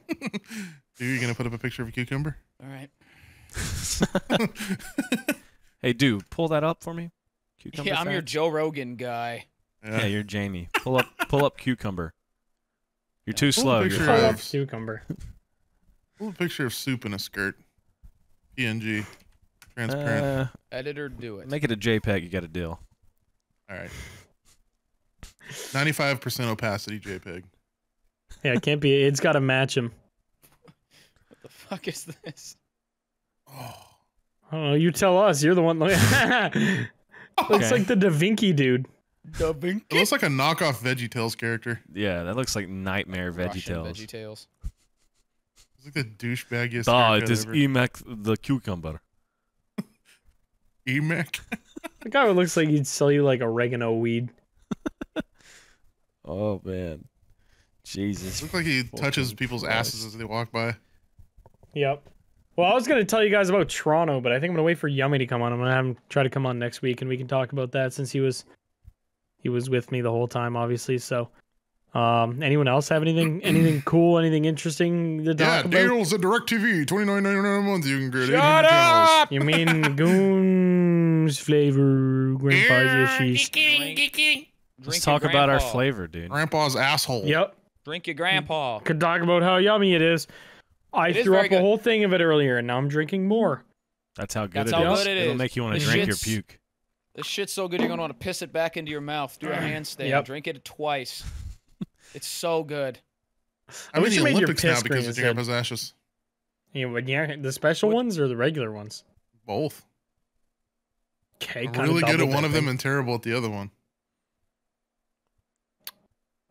You're gonna put up a picture of a cucumber? All right. Hey, dude, pull that up for me. Cucumber. Yeah, I'm facts. Your Joe Rogan guy. Yeah. Yeah, you're Jamie. Pull up, pull up cucumber. You're yeah, too pull slow. You're pull up cucumber. Pull a picture of soup in a skirt. P N G. Transparent. Uh, Editor, do it. Make it a JPEG. You got a deal. All right. Ninety-five percent opacity JPEG. Yeah, it can't be. It's got to match him. What the fuck is this? Oh, I don't know. You tell us. You're the one. Okay. Looks like the Da Vinci dude. Da Vinci? It looks like a knockoff VeggieTales character. Yeah, that looks like nightmare VeggieTales. VeggieTales. It's like the douchebaggiest. Ah, it is Emac the cucumber. Emac. The guy who looks like he'd sell you like oregano weed. Oh man. Jesus. It looks like he touches people's asses as they walk by. Yep. Well, I was going to tell you guys about Toronto, but I think I'm going to wait for Yummy to come on. I'm going to have him try to come on next week, and we can talk about that since he was he was with me the whole time, obviously. So, um, anyone else have anything anything cool, anything interesting to talk yeah, about? Yeah, deals at DirecTV, twenty-nine ninety-nine a month. You can get Shut up! You mean Goons flavor, Grandpa's Ashes. Let's talk grandpa. about our flavor, dude. Grandpa's asshole. Yep. Drink your grandpa. Could talk about how yummy it is. I it threw is up good. a whole thing of it earlier, and now I'm drinking more. That's how good That's it how is. Good it It'll is. make you want to drink your puke. This shit's so good you're gonna want to piss it back into your mouth. Do a handstand. Yep. Drink it twice. It's so good. I, I wish you made Olympics your piss now because of Grandpa's Ashes. Yeah, yeah, the special what? ones or the regular ones? Both. Okay, really good at one of them and terrible at the other one.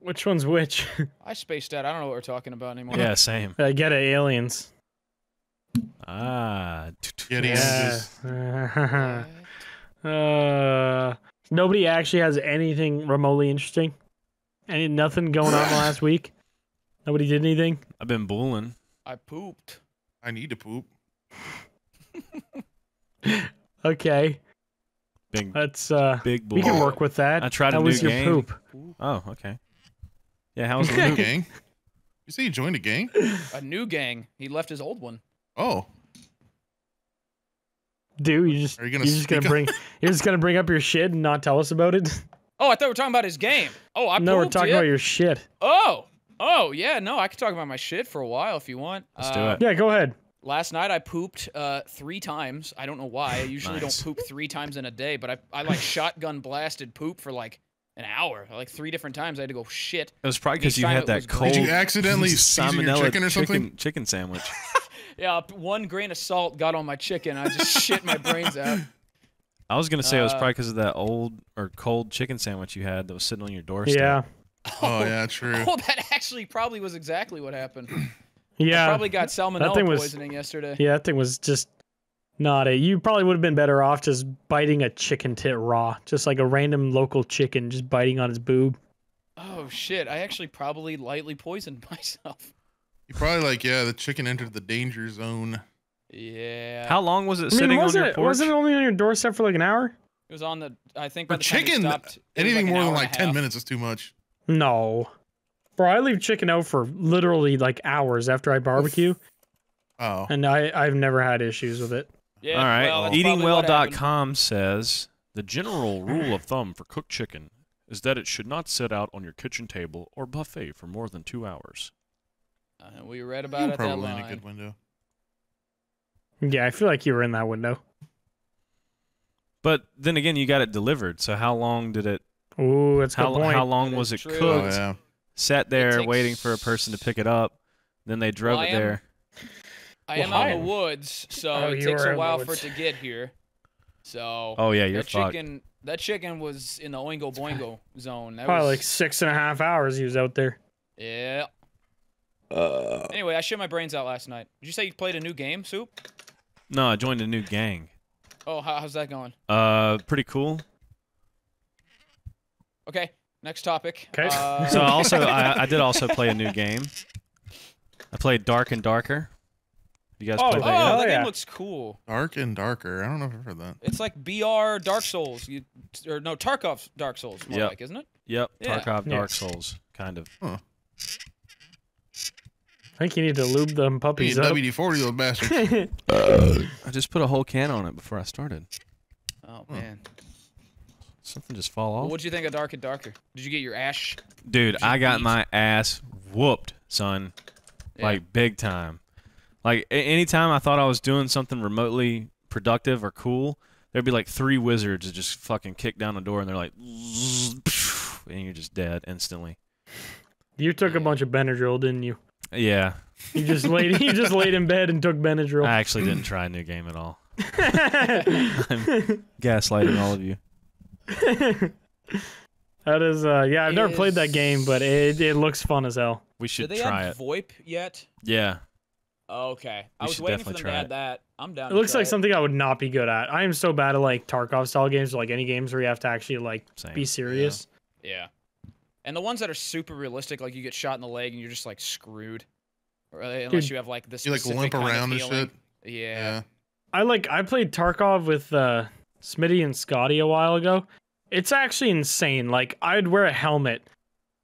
Which one's which? I spaced out. I don't know what we're talking about anymore. Yeah, same. I get it, aliens. Ah. Aliens. Yeah. Uh, nobody actually has anything remotely interesting. Any nothing going on last week. Nobody did anything. I've been booling. I pooped. I need to poop. Okay. Big. That's uh. Big bull. We can work with that. I tried a new was gang. Your poop? Oh, okay. Yeah, how was the new gang? You say you joined a gang? A new gang. He left his old one. Oh. Dude, you just, Are you gonna you're just gonna bring you're just gonna bring up your shit and not tell us about it? Oh, I thought we were talking about his game. Oh, I no, we're talking it. about your shit. Oh, oh yeah, no, I could talk about my shit for a while if you want. Let's uh, do it. Yeah, go ahead. Last night I pooped uh, three times. I don't know why. I usually nice. don't poop three times in a day, but I I like shotgun blasted poop for like an hour, like three different times. I had to go shit. It was probably because you had that cold. Did you accidentally season your chicken or something? Chicken, chicken sandwich. Yeah, one grain of salt got on my chicken. I just shit my brains out. I was going to say uh, it was probably because of that old or cold chicken sandwich you had that was sitting on your doorstep. Yeah. Oh, oh, yeah, true. Oh, that actually probably was exactly what happened. Yeah. I probably got salmonella poisoning was, yesterday. Yeah, that thing was just not a... You probably would have been better off just biting a chicken tit raw. Just like a random local chicken just biting on his boob. Oh, shit. I actually probably lightly poisoned myself. You probably like, yeah, the chicken entered the danger zone. Yeah. How long was it I sitting mean, was on it, your porch? Was it only on your doorstep for like an hour? It was on the, I think, by the chicken, time stopped, anything like more than like ten minutes is too much. No. Bro, I leave chicken out for literally like hours after I barbecue. Oh. And I, I've never had issues with it. Yeah, all right. Well, eating well dot com says, the general rule of thumb for cooked chicken is that it should not sit out on your kitchen table or buffet for more than two hours. Uh, we read about it. Probably in a good window. Yeah, I feel like you were in that window. But then again, you got it delivered. So how long did it? Ooh, that's how, a good point. How long was it cooked? Oh, yeah. Sat there waiting for a person to pick it up. Then they drove it there. I am out in the woods, so it takes a while for it to get here. So oh yeah, you're fucked. That chicken was in the Oingo Boingo zone. That probably like six and a half hours he was out there. Yeah. Uh, anyway, I shit my brains out last night. Did you say you played a new game, Soup? No, I joined a new gang. Oh, how, how's that going? Uh, pretty cool. Okay, next topic. Okay. Uh, so also, I, I did also play a new game. I played Dark and Darker. You guys oh, played that? Oh, yet? that yeah. game looks cool. Dark and Darker. I don't know if I've heard that. It's like B R Dark Souls, you or no Tarkov's Dark Souls, more yep. like, isn't it? Yep. Yeah. Tarkov Dark Souls, kind of. Huh. I think you need to lube them puppies up. W D forty, little bastard. uh, I just put a whole can on it before I started. Oh, man. Huh. Something just fall off. Well, what'd you think of Dark and Darker? Did you get your ash? Dude, I got eat? my ass whooped, son. Yeah. Like, big time. Like, anytime I thought I was doing something remotely productive or cool, there'd be like three wizards that just fucking kick down the door, and they're like... And you're just dead instantly. You took a bunch of Benadryl, didn't you? Yeah. You just laid you just laid in bed and took Benadryl. I actually didn't try a new game at all. I'm gaslighting all of you. That is uh yeah, I've never is... played that game, but it it looks fun as hell. We should try it. Do they have VoIP yet? Yeah. Okay. I was waiting for them to add that. I'm down. It looks like something I would not be good at. I am so bad at like Tarkov style games or like any games where you have to actually like be serious. Yeah. yeah. And the ones that are super realistic, like you get shot in the leg and you're just like screwed, or, uh, unless Dude, you have like this. You like limp around and shit. Yeah. yeah. I like I played Tarkov with uh, Smitty and Scotty a while ago. It's actually insane. Like I'd wear a helmet,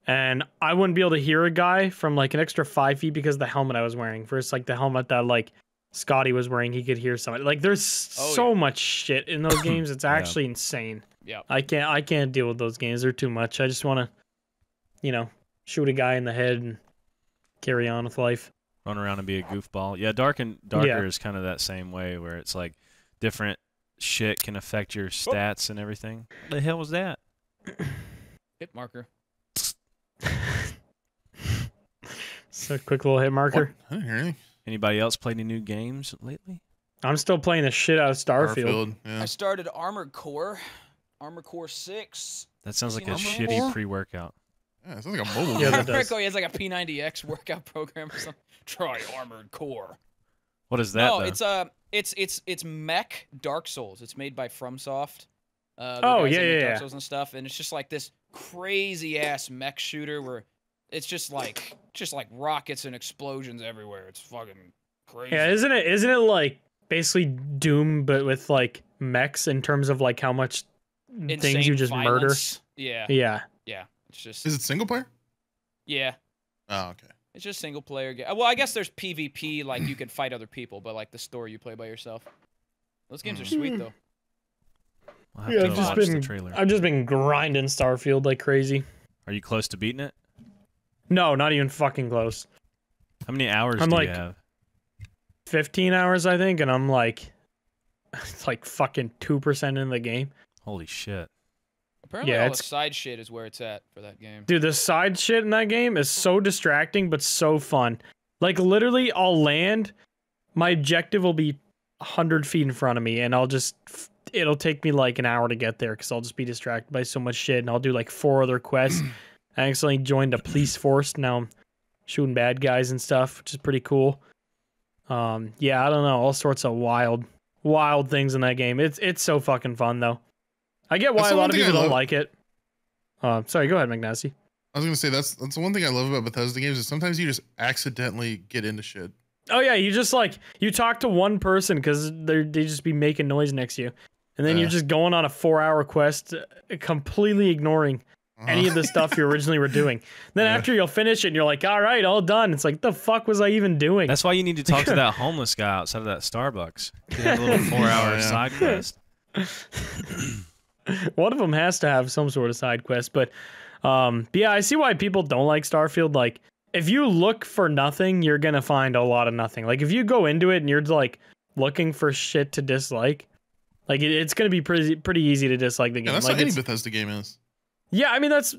and I wouldn't be able to hear a guy from like an extra five feet because of the helmet I was wearing. Versus like the helmet that like Scotty was wearing, he could hear somebody. Like there's oh, so yeah. much shit in those games. It's actually yeah. insane. Yeah. I can't I can't deal with those games. They're too much. I just want to. You know, shoot a guy in the head and carry on with life. Run around and be a goofball. Yeah, Dark and Darker yeah. is kind of that same way where it's like different shit can affect your stats oh. and everything. What the hell was that? Hit marker. It's a quick little hit marker. What? I didn't hear anything. Anybody else play any new games lately? I'm still playing the shit out of Starfield. Starfield yeah. I started Armored Core. Armored Core six. That sounds like a shitty pre-workout. Yeah, it sounds like a mobile game. Yeah, Armored Core is like a P ninety X workout program or something. Try Armored Core. What is that? No, though? it's a uh, it's it's it's mech Dark Souls. It's made by FromSoft. Uh, oh yeah, yeah, Dark Souls and stuff, and it's just like this crazy ass mech shooter where it's just like just like rockets and explosions everywhere. It's fucking crazy. Yeah, isn't it? Isn't it like basically Doom, but with like mechs in terms of like how much Insane things you just violence. murder? Yeah. Yeah. Yeah. It's just. Is it single player? Yeah. Oh, okay. It's just single player game. Well, I guess there's PvP, like you can fight other people, but like the story you play by yourself. Those games mm. are sweet though. We'll have yeah, to I've watch just been, the trailer. I've just been grinding Starfield like crazy. Are you close to beating it? No, not even fucking close. How many hours I'm do like, you have? fifteen hours, I think, and I'm like, it's like fucking two percent in the game. Holy shit. Apparently yeah, all it's... the side shit is where it's at for that game. Dude, the side shit in that game is so distracting, but so fun. Like, literally, I'll land, my objective will be one hundred feet in front of me, and I'll just... It'll take me like an hour to get there because I'll just be distracted by so much shit, and I'll do like four other quests. I accidentally joined a police force. Now I'm shooting bad guys and stuff, which is pretty cool. Um, yeah, I don't know, all sorts of wild, wild things in that game. It's it's so fucking fun though. I get why a lot of people don't like it. Uh, sorry, go ahead, McNasty. I was gonna say that's that's the one thing I love about Bethesda games is sometimes you just accidentally get into shit. Oh yeah, you just like you talk to one person because they they just be making noise next to you. And then uh, you're just going on a four-hour quest, uh, completely ignoring uh, any of the stuff you originally were doing. Then yeah. after you'll finish it, and you're like, all right, all done. It's like, the fuck was I even doing? That's why you need to talk to that homeless guy outside of that Starbucks. They have a little four-hour yeah. side quest. One of them has to have some sort of side quest. But, um, yeah, I see why people don't like Starfield. Like, if you look for nothing, you're going to find a lot of nothing. Like, if you go into it and you're, like, looking for shit to dislike... Like, it, it's going to be pretty pretty easy to dislike the game. Yeah, that's like what any Bethesda game is. Yeah, I mean, that's... Uh,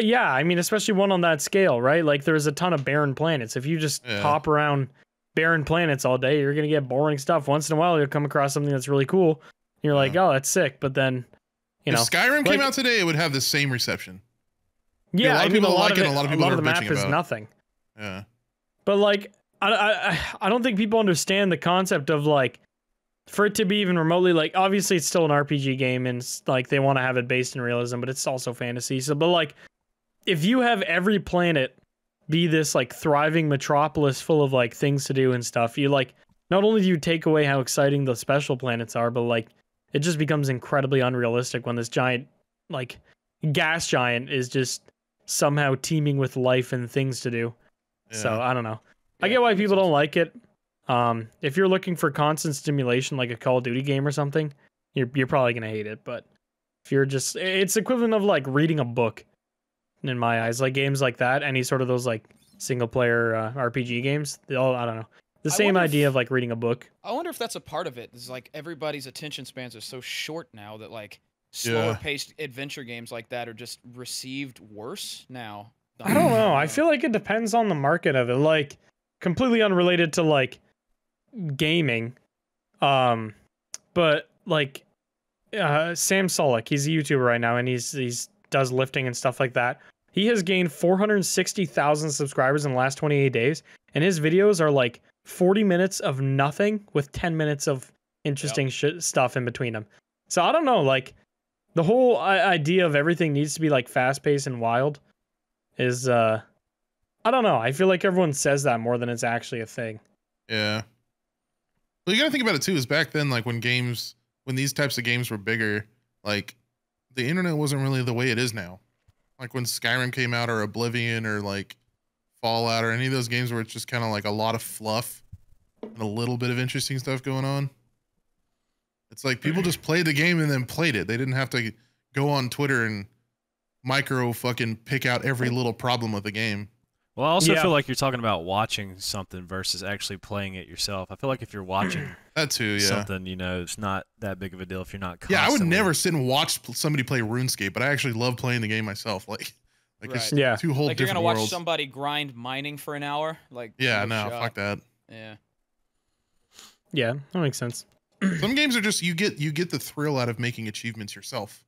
yeah, I mean, especially one on that scale, right? Like, there's a ton of barren planets. If you just yeah. hop around barren planets all day, you're going to get boring stuff. Once in a while, you'll come across something that's really cool. And you're like, yeah. oh, that's sick. But then, you know... If Skyrim like, came out today, it would have the same reception. Yeah, yeah a lot I of mean, people like it, it, and a lot of people are bitching about it. A lot of the map is nothing. Yeah. But, like, I, I, I don't think people understand the concept of, like... For it to be even remotely, like, obviously it's still an R P G game, and, it's, like, they want to have it based in realism, but it's also fantasy. So, but, like, if you have every planet be this, like, thriving metropolis full of, like, things to do and stuff, you, like, not only do you take away how exciting the special planets are, but, like, it just becomes incredibly unrealistic when this giant, like, gas giant is just somehow teeming with life and things to do. Yeah. So, I don't know. Yeah. I get why people don't like it. Um, if you're looking for constant stimulation, like a Call of Duty game or something, you're you're probably gonna hate it. But if you're just, it's equivalent of like reading a book, in my eyes. Like games like that, any sort of those like single player uh, R P G games, they all I don't know. The same idea if, of like reading a book. I wonder if that's a part of it. It's like everybody's attention spans are so short now that like slower yeah. paced adventure games like that are just received worse now. I don't know. I feel like it depends on the market of it. Like completely unrelated to like. gaming, um but like uh Sam Sulek, he's a YouTuber right now, and he's he's does lifting and stuff like that. He has gained four hundred sixty thousand subscribers in the last twenty-eight days, and his videos are like forty minutes of nothing with ten minutes of interesting yep. shit stuff in between them. So I don't know, like the whole idea of everything needs to be like fast-paced and wild is uh I don't know, I feel like everyone says that more than it's actually a thing. Yeah. Well, you gotta think about it too, is back then, like when games, when these types of games were bigger, like the internet wasn't really the way it is now. Like when Skyrim came out or Oblivion or like Fallout or any of those games where it's just kind of like a lot of fluff and a little bit of interesting stuff going on. It's like people just played the game and then played it. They didn't have to go on Twitter and micro fucking pick out every little problem with the game. Well, I also yeah. feel like you're talking about watching something versus actually playing it yourself. I feel like if you're watching that too, yeah. something, you know, it's not that big of a deal if you're not constantly. Yeah, I would never sit and watch somebody play RuneScape, but I actually love playing the game myself. Like, like right. it's yeah. two whole like different worlds. You're going to watch somebody grind mining for an hour? Like, yeah, no, shot. fuck that. Yeah. Yeah, that makes sense. Some games are just, you get you get the thrill out of making achievements yourself.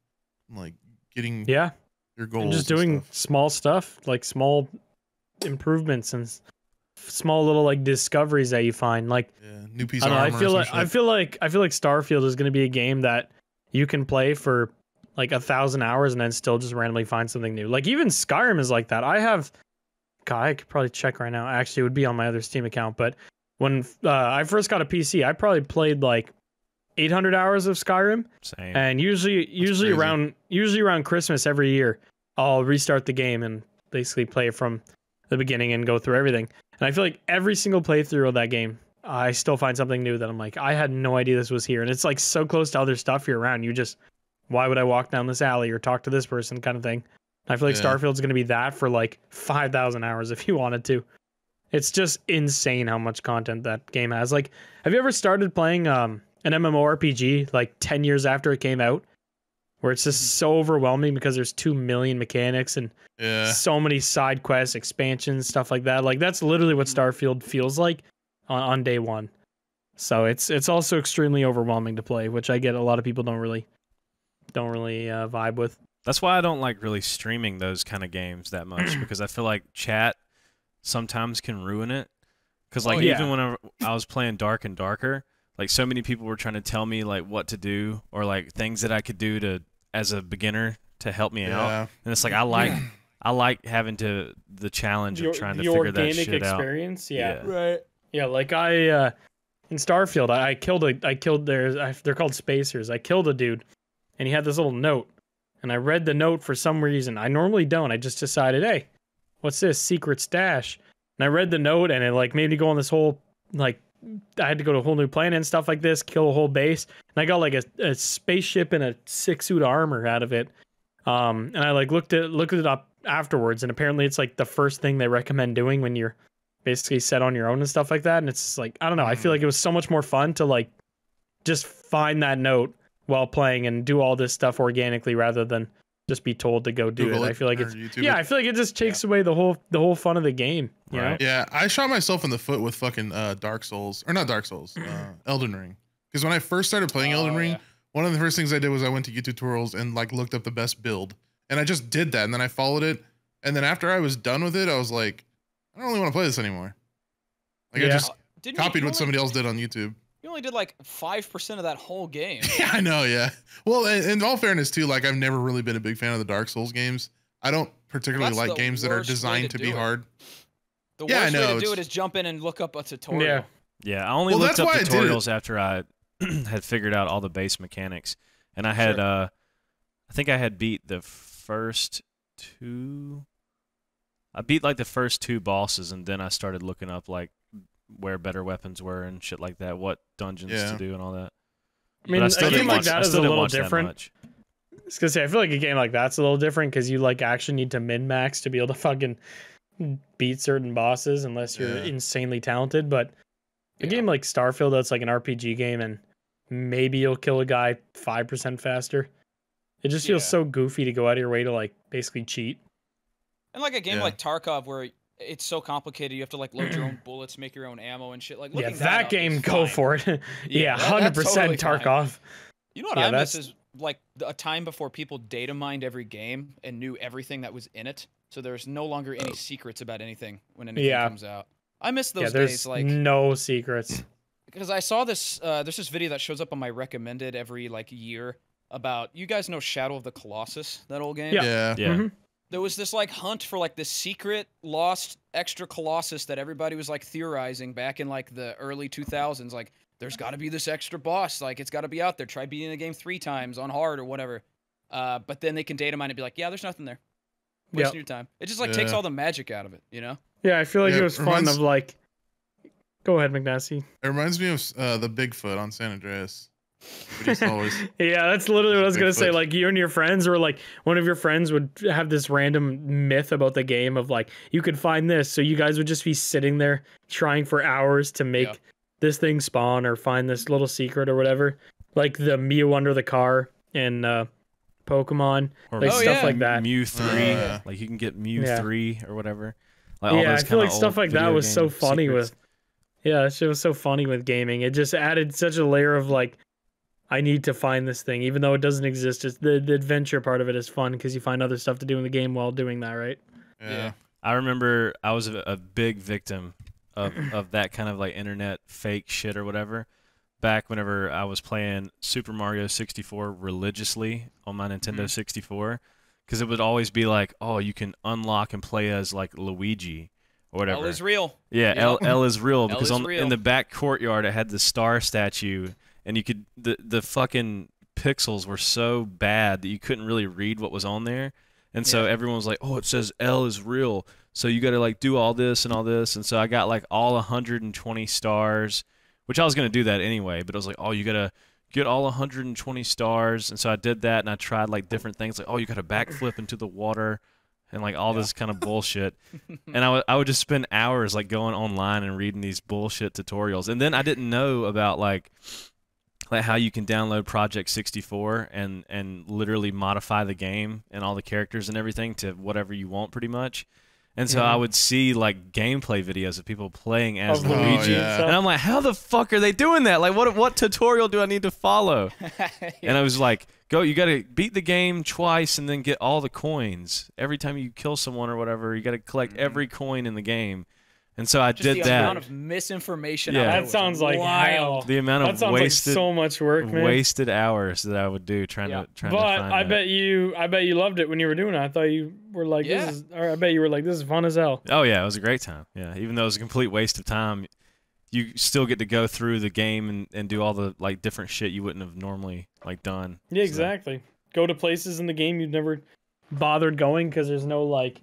Like, getting yeah. your goals. And just doing and stuff. small stuff, like small... improvements and small little like discoveries that you find, like yeah, new piece of armor. I feel like I feel like I feel like Starfield is going to be a game that you can play for like a thousand hours and then still just randomly find something new. Like even Skyrim is like that. I have, God, I could probably check right now. Actually, it would be on my other Steam account. But when uh, I first got a P C, I probably played like eight hundred hours of Skyrim. Same. And usually, That's usually crazy. around usually around Christmas every year, I'll restart the game and basically play it from the beginning and go through everything. And I feel like every single playthrough of that game, I still find something new that I'm like, I had no idea this was here. And it's like so close to other stuff you're around. You just, why would I walk down this alley or talk to this person kind of thing? And I feel like yeah. Starfield's going to be that for like five thousand hours if you wanted to. It's just insane how much content that game has. Like, have you ever started playing um, an MMORPG like ten years after it came out? Where it's just so overwhelming because there's two million mechanics and yeah. so many side quests, expansions, stuff like that. Like that's literally what Starfield feels like on, on day one. So it's it's also extremely overwhelming to play, which I get a lot of people don't really don't really uh, vibe with. That's why I don't like really streaming those kind of games that much because I feel like chat sometimes can ruin it. Because like oh, yeah. even when I was playing Dark and Darker. Like, so many people were trying to tell me, like, what to do or, like, things that I could do to as a beginner to help me yeah. out. And it's like, I like I like having to the challenge your, of trying to figure that shit experience? out. experience, yeah. yeah. Right. Yeah, like, I, uh, in Starfield, I, I killed a, I killed their, I, they're called spacers. I killed a dude, and he had this little note. And I read the note for some reason. I normally don't. I just decided, hey, what's this? Secret stash. And I read the note, and it, like, made me go on this whole, like, I had to go to a whole new planet and stuff like this, kill a whole base. And I got like a, a spaceship and a six suit armor out of it. Um, and I like looked at looked it up afterwards, and apparently it's like the first thing they recommend doing when you're basically set on your own and stuff like that. And it's like, I don't know, I feel like it was so much more fun to like just find that note while playing and do all this stuff organically rather than just be told to go do Google it. it. I feel like it's YouTube yeah. It. I feel like it just takes yeah. away the whole the whole fun of the game. You right. know? Yeah, I shot myself in the foot with fucking uh, Dark Souls or not Dark Souls, uh, Elden Ring. Because when I first started playing oh, Elden Ring, yeah. one of the first things I did was I went to YouTube tutorials and like looked up the best build, and I just did that, and then I followed it, and then after I was done with it, I was like, I don't really want to play this anymore. Like yeah. I just Didn't copied what somebody else did on YouTube. You only did like five percent of that whole game. Yeah, I know. Yeah. Well, and in all fairness too, like I've never really been a big fan of the Dark Souls games. I don't particularly That's like games that are designed to, to be it. hard. The yeah, worst I know. way to do it's... it is jump in and look up a tutorial. Yeah. Yeah. I only well, looked up tutorials I after I had figured out all the base mechanics, and I had, sure. uh, I think I had beat the first two. I beat like the first two bosses, and then I started looking up like where better weapons were and shit like that, what dungeons yeah. to do and all that. I mean, I a game like watch, that is a little different. I was gonna say, I feel like a game like that's a little different because you like actually need to min-max to be able to fucking beat certain bosses unless you're yeah. insanely talented. But a yeah. game like Starfield, that's like an R P G game, and maybe you'll kill a guy five percent faster. It just feels yeah. so goofy to go out of your way to like basically cheat. And like a game yeah. like Tarkov where it's so complicated. You have to like load your own bullets, make your own ammo and shit. Like yeah, that, that game, go fine. for it. yeah, hundred percent totally Tarkov. Fine. You know what yeah, I that's... miss is like a time before people data mined every game and knew everything that was in it. So there's no longer any secrets about anything when anything yeah. comes out. I miss those yeah, there's days. Like no secrets. Because I saw this. Uh, there's this video that shows up on my recommended every like year about, you guys know Shadow of the Colossus, that old game. Yeah. Yeah. yeah. Mm-hmm. There was this like hunt for like this secret lost extra Colossus that everybody was like theorizing back in like the early two thousands. Like, there's got to be this extra boss. Like, it's got to be out there. Try beating the game three times on hard or whatever. Uh, but then they can data mine and be like, yeah, there's nothing there. Wasting yep. your time. It just like yeah. takes all the magic out of it, you know? Yeah, I feel like yeah, it was it reminds... fun of like. Go ahead, McNasty. It reminds me of uh, the Bigfoot on San Andreas. Yeah, that's literally what I was gonna say. Like, you and your friends, or like one of your friends would have this random myth about the game of like, you could find this, so you guys would just be sitting there trying for hours to make yeah. this thing spawn or find this little secret or whatever, like the Mew under the car and uh Pokemon, or like oh, stuff yeah. like that. Mew three, uh, like you can get Mew yeah. three or whatever. Like, all yeah, those I feel like stuff like that was so funny secrets. with. Yeah, that shit was so funny with gaming. It just added such a layer of like, I need to find this thing, even though it doesn't exist. It's the the adventure part of it is fun because you find other stuff to do in the game while doing that, right? Yeah, yeah. I remember I was a, a big victim of of that kind of like internet fake shit or whatever. Back whenever I was playing Super Mario sixty-four religiously on my Nintendo mm-hmm. sixty-four, because it would always be like, oh, you can unlock and play as like Luigi or whatever. L is real. Yeah, yeah. L L is real because L is on real. in the back courtyard it had the star statue, and you could the the fucking pixels were so bad that you couldn't really read what was on there, and yeah. so everyone was like, oh, it says L is real, so you got to like do all this and all this, and so I got like all one hundred twenty stars. Which I was going to do that anyway, but I was like, oh, you got to get all one hundred twenty stars. And so I did that, and I tried, like, different things. Like, oh, you got to backflip into the water and, like, all yeah. this kind of bullshit. And I, I would just spend hours, like, going online and reading these bullshit tutorials. And then I didn't know about, like, like how you can download Project sixty-four and, and literally modify the game and all the characters and everything to whatever you want pretty much. And so yeah. I would see like gameplay videos of people playing as oh, Luigi, yeah. and I'm like, "How the fuck are they doing that? Like, what what tutorial do I need to follow?" yeah. And I was like, "Go, you got to beat the game twice, and then get all the coins. Every time you kill someone or whatever, you got to collect mm-hmm. every coin in the game." And so I Just did the that. The amount of misinformation. Yeah, that sounds like wild. The amount of that wasted, like so much work, man. wasted hours that I would do trying yeah. to trying but to find. But I bet out. you, I bet you loved it when you were doing it. I thought you were like, yeah. this is, or I bet you were like, this is fun as hell. Oh yeah, it was a great time. Yeah, even though it was a complete waste of time, you still get to go through the game and and do all the like different shit you wouldn't have normally like done. Yeah, exactly. So. Go to places in the game you've never bothered going because there's no like.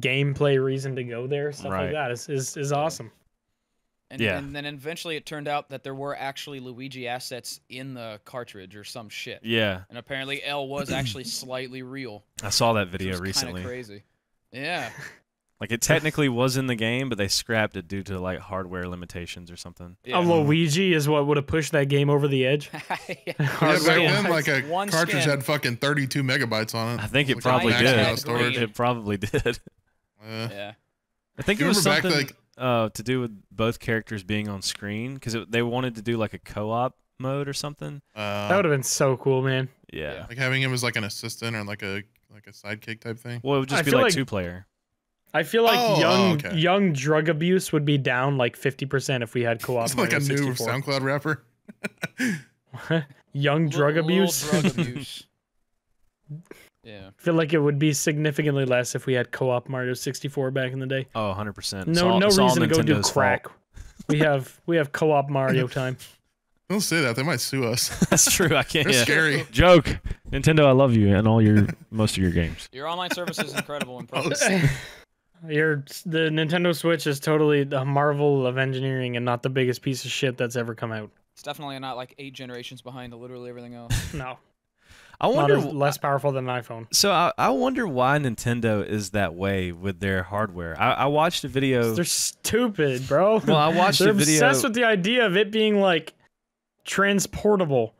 gameplay reason to go there, stuff right. like that is, is, is awesome. And, yeah. and then eventually it turned out that there were actually Luigi assets in the cartridge or some shit. Yeah. And apparently L was actually slightly real. I saw that video recently. Kind of crazy. Yeah. Like it technically was in the game, but they scrapped it due to like hardware limitations or something. Yeah. A Luigi is what would have pushed that game over the edge. yeah, back then, like a One cartridge skin. had fucking thirty-two megabytes on it. I think it, it probably did. Storage. It probably did. Uh, yeah. I think it was something back, like, uh, to do with both characters being on screen because they wanted to do like a co-op mode or something. Uh, that would have been so cool, man. Yeah. yeah. Like having him as like an assistant or like a like a sidekick type thing. Well, it would just I be like, like two player. I feel like oh, young oh, okay. young drug abuse would be down like fifty percent if we had co-op. It's like a new SoundCloud rapper. young drug little, abuse. Little drug abuse. Yeah. I feel like it would be significantly less if we had co-op Mario sixty-four back in the day. Oh, one hundred percent. No all, no reason to go do crack. we have we have co-op Mario time. Don't say that. They might sue us. That's true. I can't. They're yeah. scary. Joke. Nintendo, I love you and all your most of your games. Your online service is incredible and impressive. Your the Nintendo Switch is totally the marvel of engineering and not the biggest piece of shit that's ever come out. It's definitely not like eight generations behind literally everything else. no. I wonder not as, less powerful than an iPhone. So I, I wonder why Nintendo is that way with their hardware. I, I watched a video. They're stupid, bro. Well, I watched a video. They're obsessed with the idea of it being like transportable.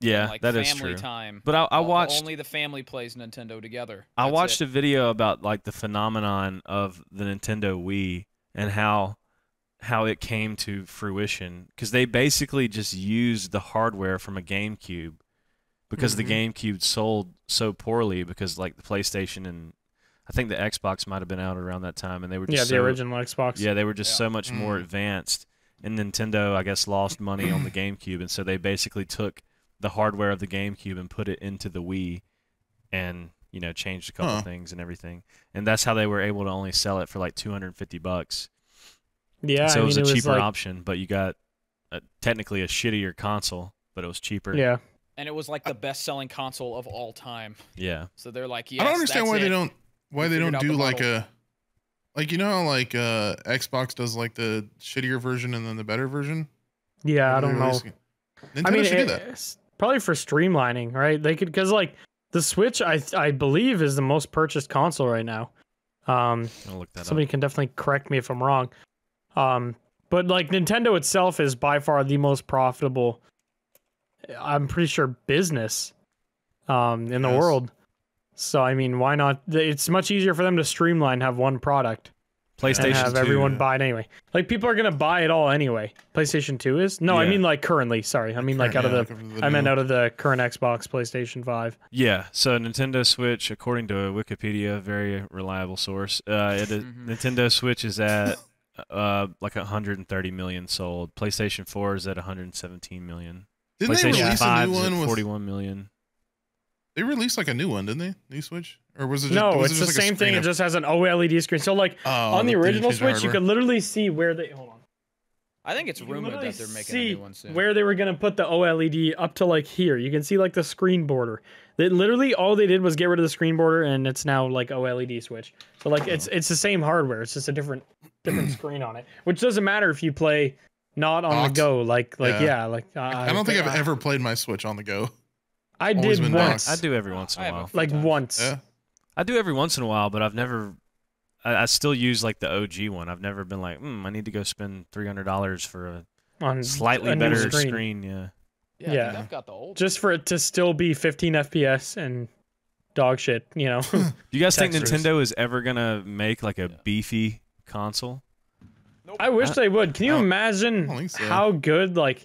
Yeah, like that is true. Time. But I, I watched only the family plays Nintendo together. That's I watched it. a video about like the phenomenon of the Nintendo Wii and how how it came to fruition because they basically just used the hardware from a GameCube because mm-hmm. the GameCube sold so poorly because like the PlayStation and I think the Xbox might have been out around that time and they were just yeah the so, original Xbox yeah they were just yeah. so much mm. more advanced and Nintendo I guess lost money on the GameCube and so they basically took the hardware of the GameCube and put it into the Wii and, you know, changed a couple huh. things and everything. And that's how they were able to only sell it for like two hundred fifty bucks. Yeah. And so I it was mean, a it cheaper was like... option, but you got a, technically a shittier console, but it was cheaper. Yeah. And it was like the best selling console of all time. Yeah. So they're like, yeah, I don't understand that's why it. they don't, why we they don't do the like model. a, like, you know, how like uh Xbox does like the shittier version and then the better version. Yeah. I don't know. It. Nintendo I mean, should it, do that. Probably for streamlining, right? They could, because like the Switch, I I believe, is the most purchased console right now. Um, look that somebody up. Can definitely correct me if I'm wrong. Um, but like Nintendo itself is by far the most profitable, I'm pretty sure, business um, in yes. the world. So I mean, why not? It's much easier for them to streamline, have one product. PlayStation and have two, everyone yeah. buy it anyway. Like people are gonna buy it all anyway. PlayStation two is no, yeah. I mean like currently. Sorry, I mean like out yeah, of the. Like the I meant out of the current Xbox, PlayStation five. Yeah. So Nintendo Switch, according to Wikipedia, very reliable source, uh, it is, Nintendo Switch is at uh, like one hundred thirty million sold. PlayStation four is at one hundred seventeen million. Didn't PlayStation they release five a new one is at forty-one million. With... They released like a new one, didn't they? New Switch. Or was it just, no, was it's it just the like same thing. Of... It just has an OLED screen. So, like, oh, on the original Switch, hardware. You could literally see where they... Hold on. I think it's rumored that they're making a new one soon. Where they were going to put the OLED up to, like, here. You can see, like, the screen border. They, literally, all they did was get rid of the screen border, and it's now, like, OLED Switch. So, like, oh. it's it's the same hardware. It's just a different different screen on it. Which doesn't matter if you play not on Ox. the go. Like, like yeah. yeah like uh, I don't think I've I, ever played my Switch on the go. I Always did once. Doxed. I do every once in a while. Like, times. once. Yeah. I do every once in a while, but I've never. I, I still use like the O G one. I've never been like, hmm, I need to go spend three hundred dollars for a on slightly a better screen. screen. Yeah. Yeah. yeah. I think I've got the old just one. For it to still be fifteen F P S and dog shit, you know. Do you guys think Nintendo is ever gonna make like a yeah. beefy console? Nope. I wish I, they would. Can you imagine so. how good like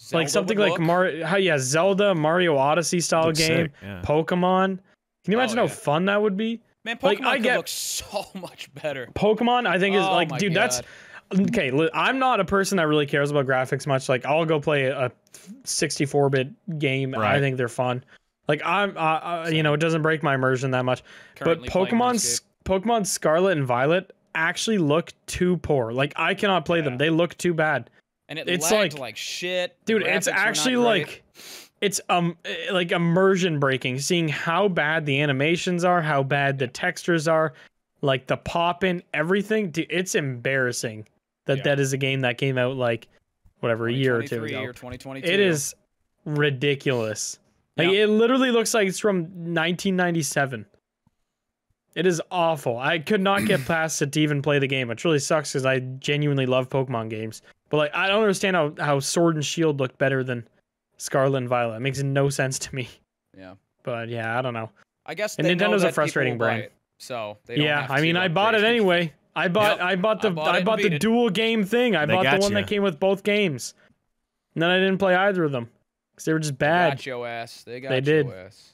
Zelda like something like Mario? How yeah, Zelda, Mario Odyssey style Looks game, sick, yeah. Pokemon. Can you imagine oh, yeah. how fun that would be? Man, Pokemon like, I could get, look so much better. Pokemon, I think, is oh like, dude, God. that's... Okay, I'm not a person that really cares about graphics much. Like, I'll go play a sixty-four bit game. Right. I think they're fun. Like, I'm, uh, you know, it doesn't break my immersion that much. Currently but Pokemon's, Pokemon Scarlet and Violet actually look too poor. Like, I cannot play yeah. them. They look too bad. And it it's lagged like, like shit. Dude, graphics it's actually like... It's um like immersion breaking, seeing how bad the animations are, how bad the textures are, like the pop in everything. It's embarrassing that yeah. that is a game that came out like whatever a year or two ago. Or twenty twenty-two. It is ridiculous. Like yeah. it literally looks like it's from nineteen ninety-seven. It is awful. I could not get past it to even play the game, which really sucks because I genuinely love Pokemon games. But like I don't understand how how Sword and Shield looked better than Scarlet and Violet. It makes no sense to me. Yeah. But yeah, I don't know. I guess they and Nintendo's know that a frustrating brand. It, so they don't yeah, have I mean, I bought it anyway. I bought, yep. I bought the, I bought, I bought the dual it. game thing. I they bought the one you. that came with both games. And then I didn't play either of them because they were just bad. They got your ass. They got they did. your ass.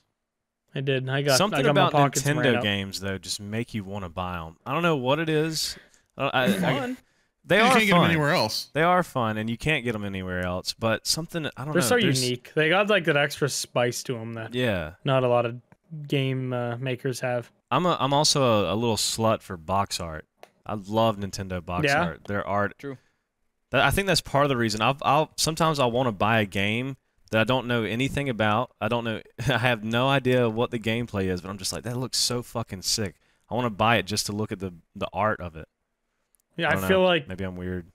I did. I got something I got about my Nintendo games though. Just make you want to buy them. I don't know what it is. I, it's I, fun. I, They you are can't fun. get them anywhere else. They are fun, and you can't get them anywhere else. But something I don't They're know. They're so there's... unique. They got like that extra spice to them that yeah, not a lot of game uh, makers have. I'm a I'm also a, a little slut for box art. I love Nintendo box yeah. art. Their art. True. That, I think that's part of the reason. I'll I'll sometimes I want to buy a game that I don't know anything about. I don't know. I have no idea what the gameplay is, but I'm just like that looks so fucking sick. I want to buy it just to look at the the art of it. Yeah, I, I feel know. like maybe I'm weird.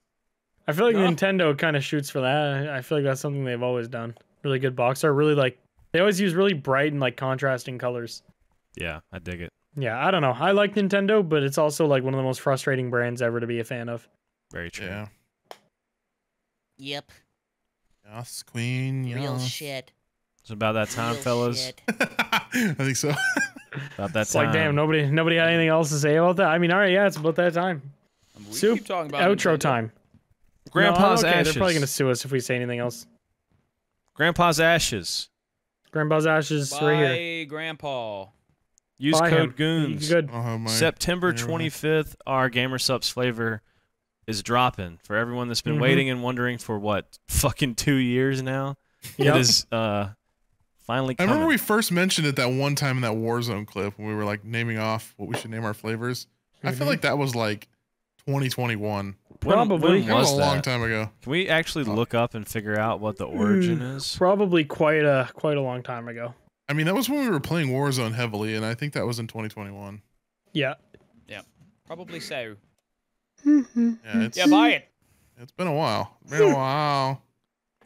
I feel like no. Nintendo kind of shoots for that. I feel like that's something they've always done. Really good box art. Really like they always use really bright and like contrasting colors. Yeah, I dig it. Yeah, I don't know. I like Nintendo, but it's also like one of the most frustrating brands ever to be a fan of. Very true. Yeah. Yep. Yes, Queen. Yes. Real shit. It's about that time, Real fellas. I think so. About that it's time. Like, damn, nobody, nobody had anything else to say about that. I mean, all right, yeah, it's about that time. We Soup, keep talking about outro Nintendo. time. Grandpa's no, okay. Ashes. They're probably going to sue us if we say anything else. Grandpa's Ashes. Grandpa's Ashes Bye, right here. Grandpa. Use Buy code him. Goons. Good. Oh, September twenty-fifth, our Gamersupps flavor is dropping. For everyone that's been mm-hmm. waiting and wondering for, what, fucking two years now? Yep. It is uh, finally coming. I remember we first mentioned it that one time in that Warzone clip when we were, like, naming off what we should name our flavors. Mm-hmm. I feel like that was, like... twenty twenty-one. Probably. When, when was that? A long time ago. Can we actually look up and figure out what the origin mm, is? Probably quite a quite a long time ago. I mean, that was when we were playing Warzone heavily, and I think that was in twenty twenty-one. Yeah. Yeah. Probably so. yeah, it's, yeah, buy it. It's been a while. Been a while.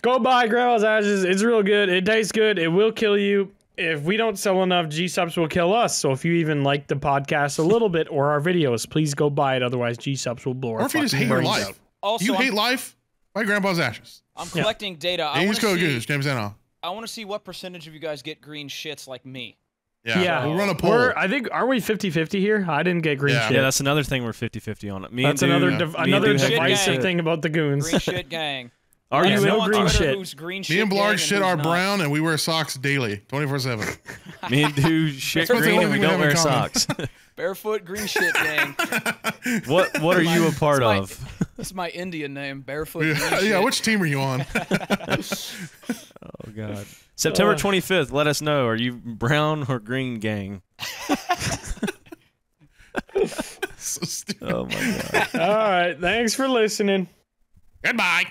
Go buy Grandpa's Ashes. It's real good. It tastes good. It will kill you. If we don't sell enough, G Supps will kill us. So if you even like the podcast a little bit or our videos, please go buy it. Otherwise, G Supps will blow our fucking brains out. Or if you just hate your life. Out. Also, you I'm, hate life? Buy Grandpa's Ashes. I'm collecting yeah. data. I want to see, see what percentage of you guys get green shits like me. Yeah, yeah. We'll run a poll. We're, I think, are we fifty fifty here? I didn't get green yeah. shit. Yeah, that's another thing we're fifty fifty on. It. Me that's and another yeah. de me another and divisive gang. Thing about the goons. Green shit gang. Are you no green shit? Green shit? Me and Blarg shit are not. brown, and we wear socks daily, twenty-four seven. Me and dude shit green, and we don't wear socks. Barefoot green shit gang. What What are my, you a part my, of? That's my Indian name, Barefoot yeah, green yeah, shit. Yeah, which team are you on? Oh, God. September twenty-fifth, let us know. Are you brown or green gang? So stupid. Oh, my God. All right, thanks for listening. Goodbye.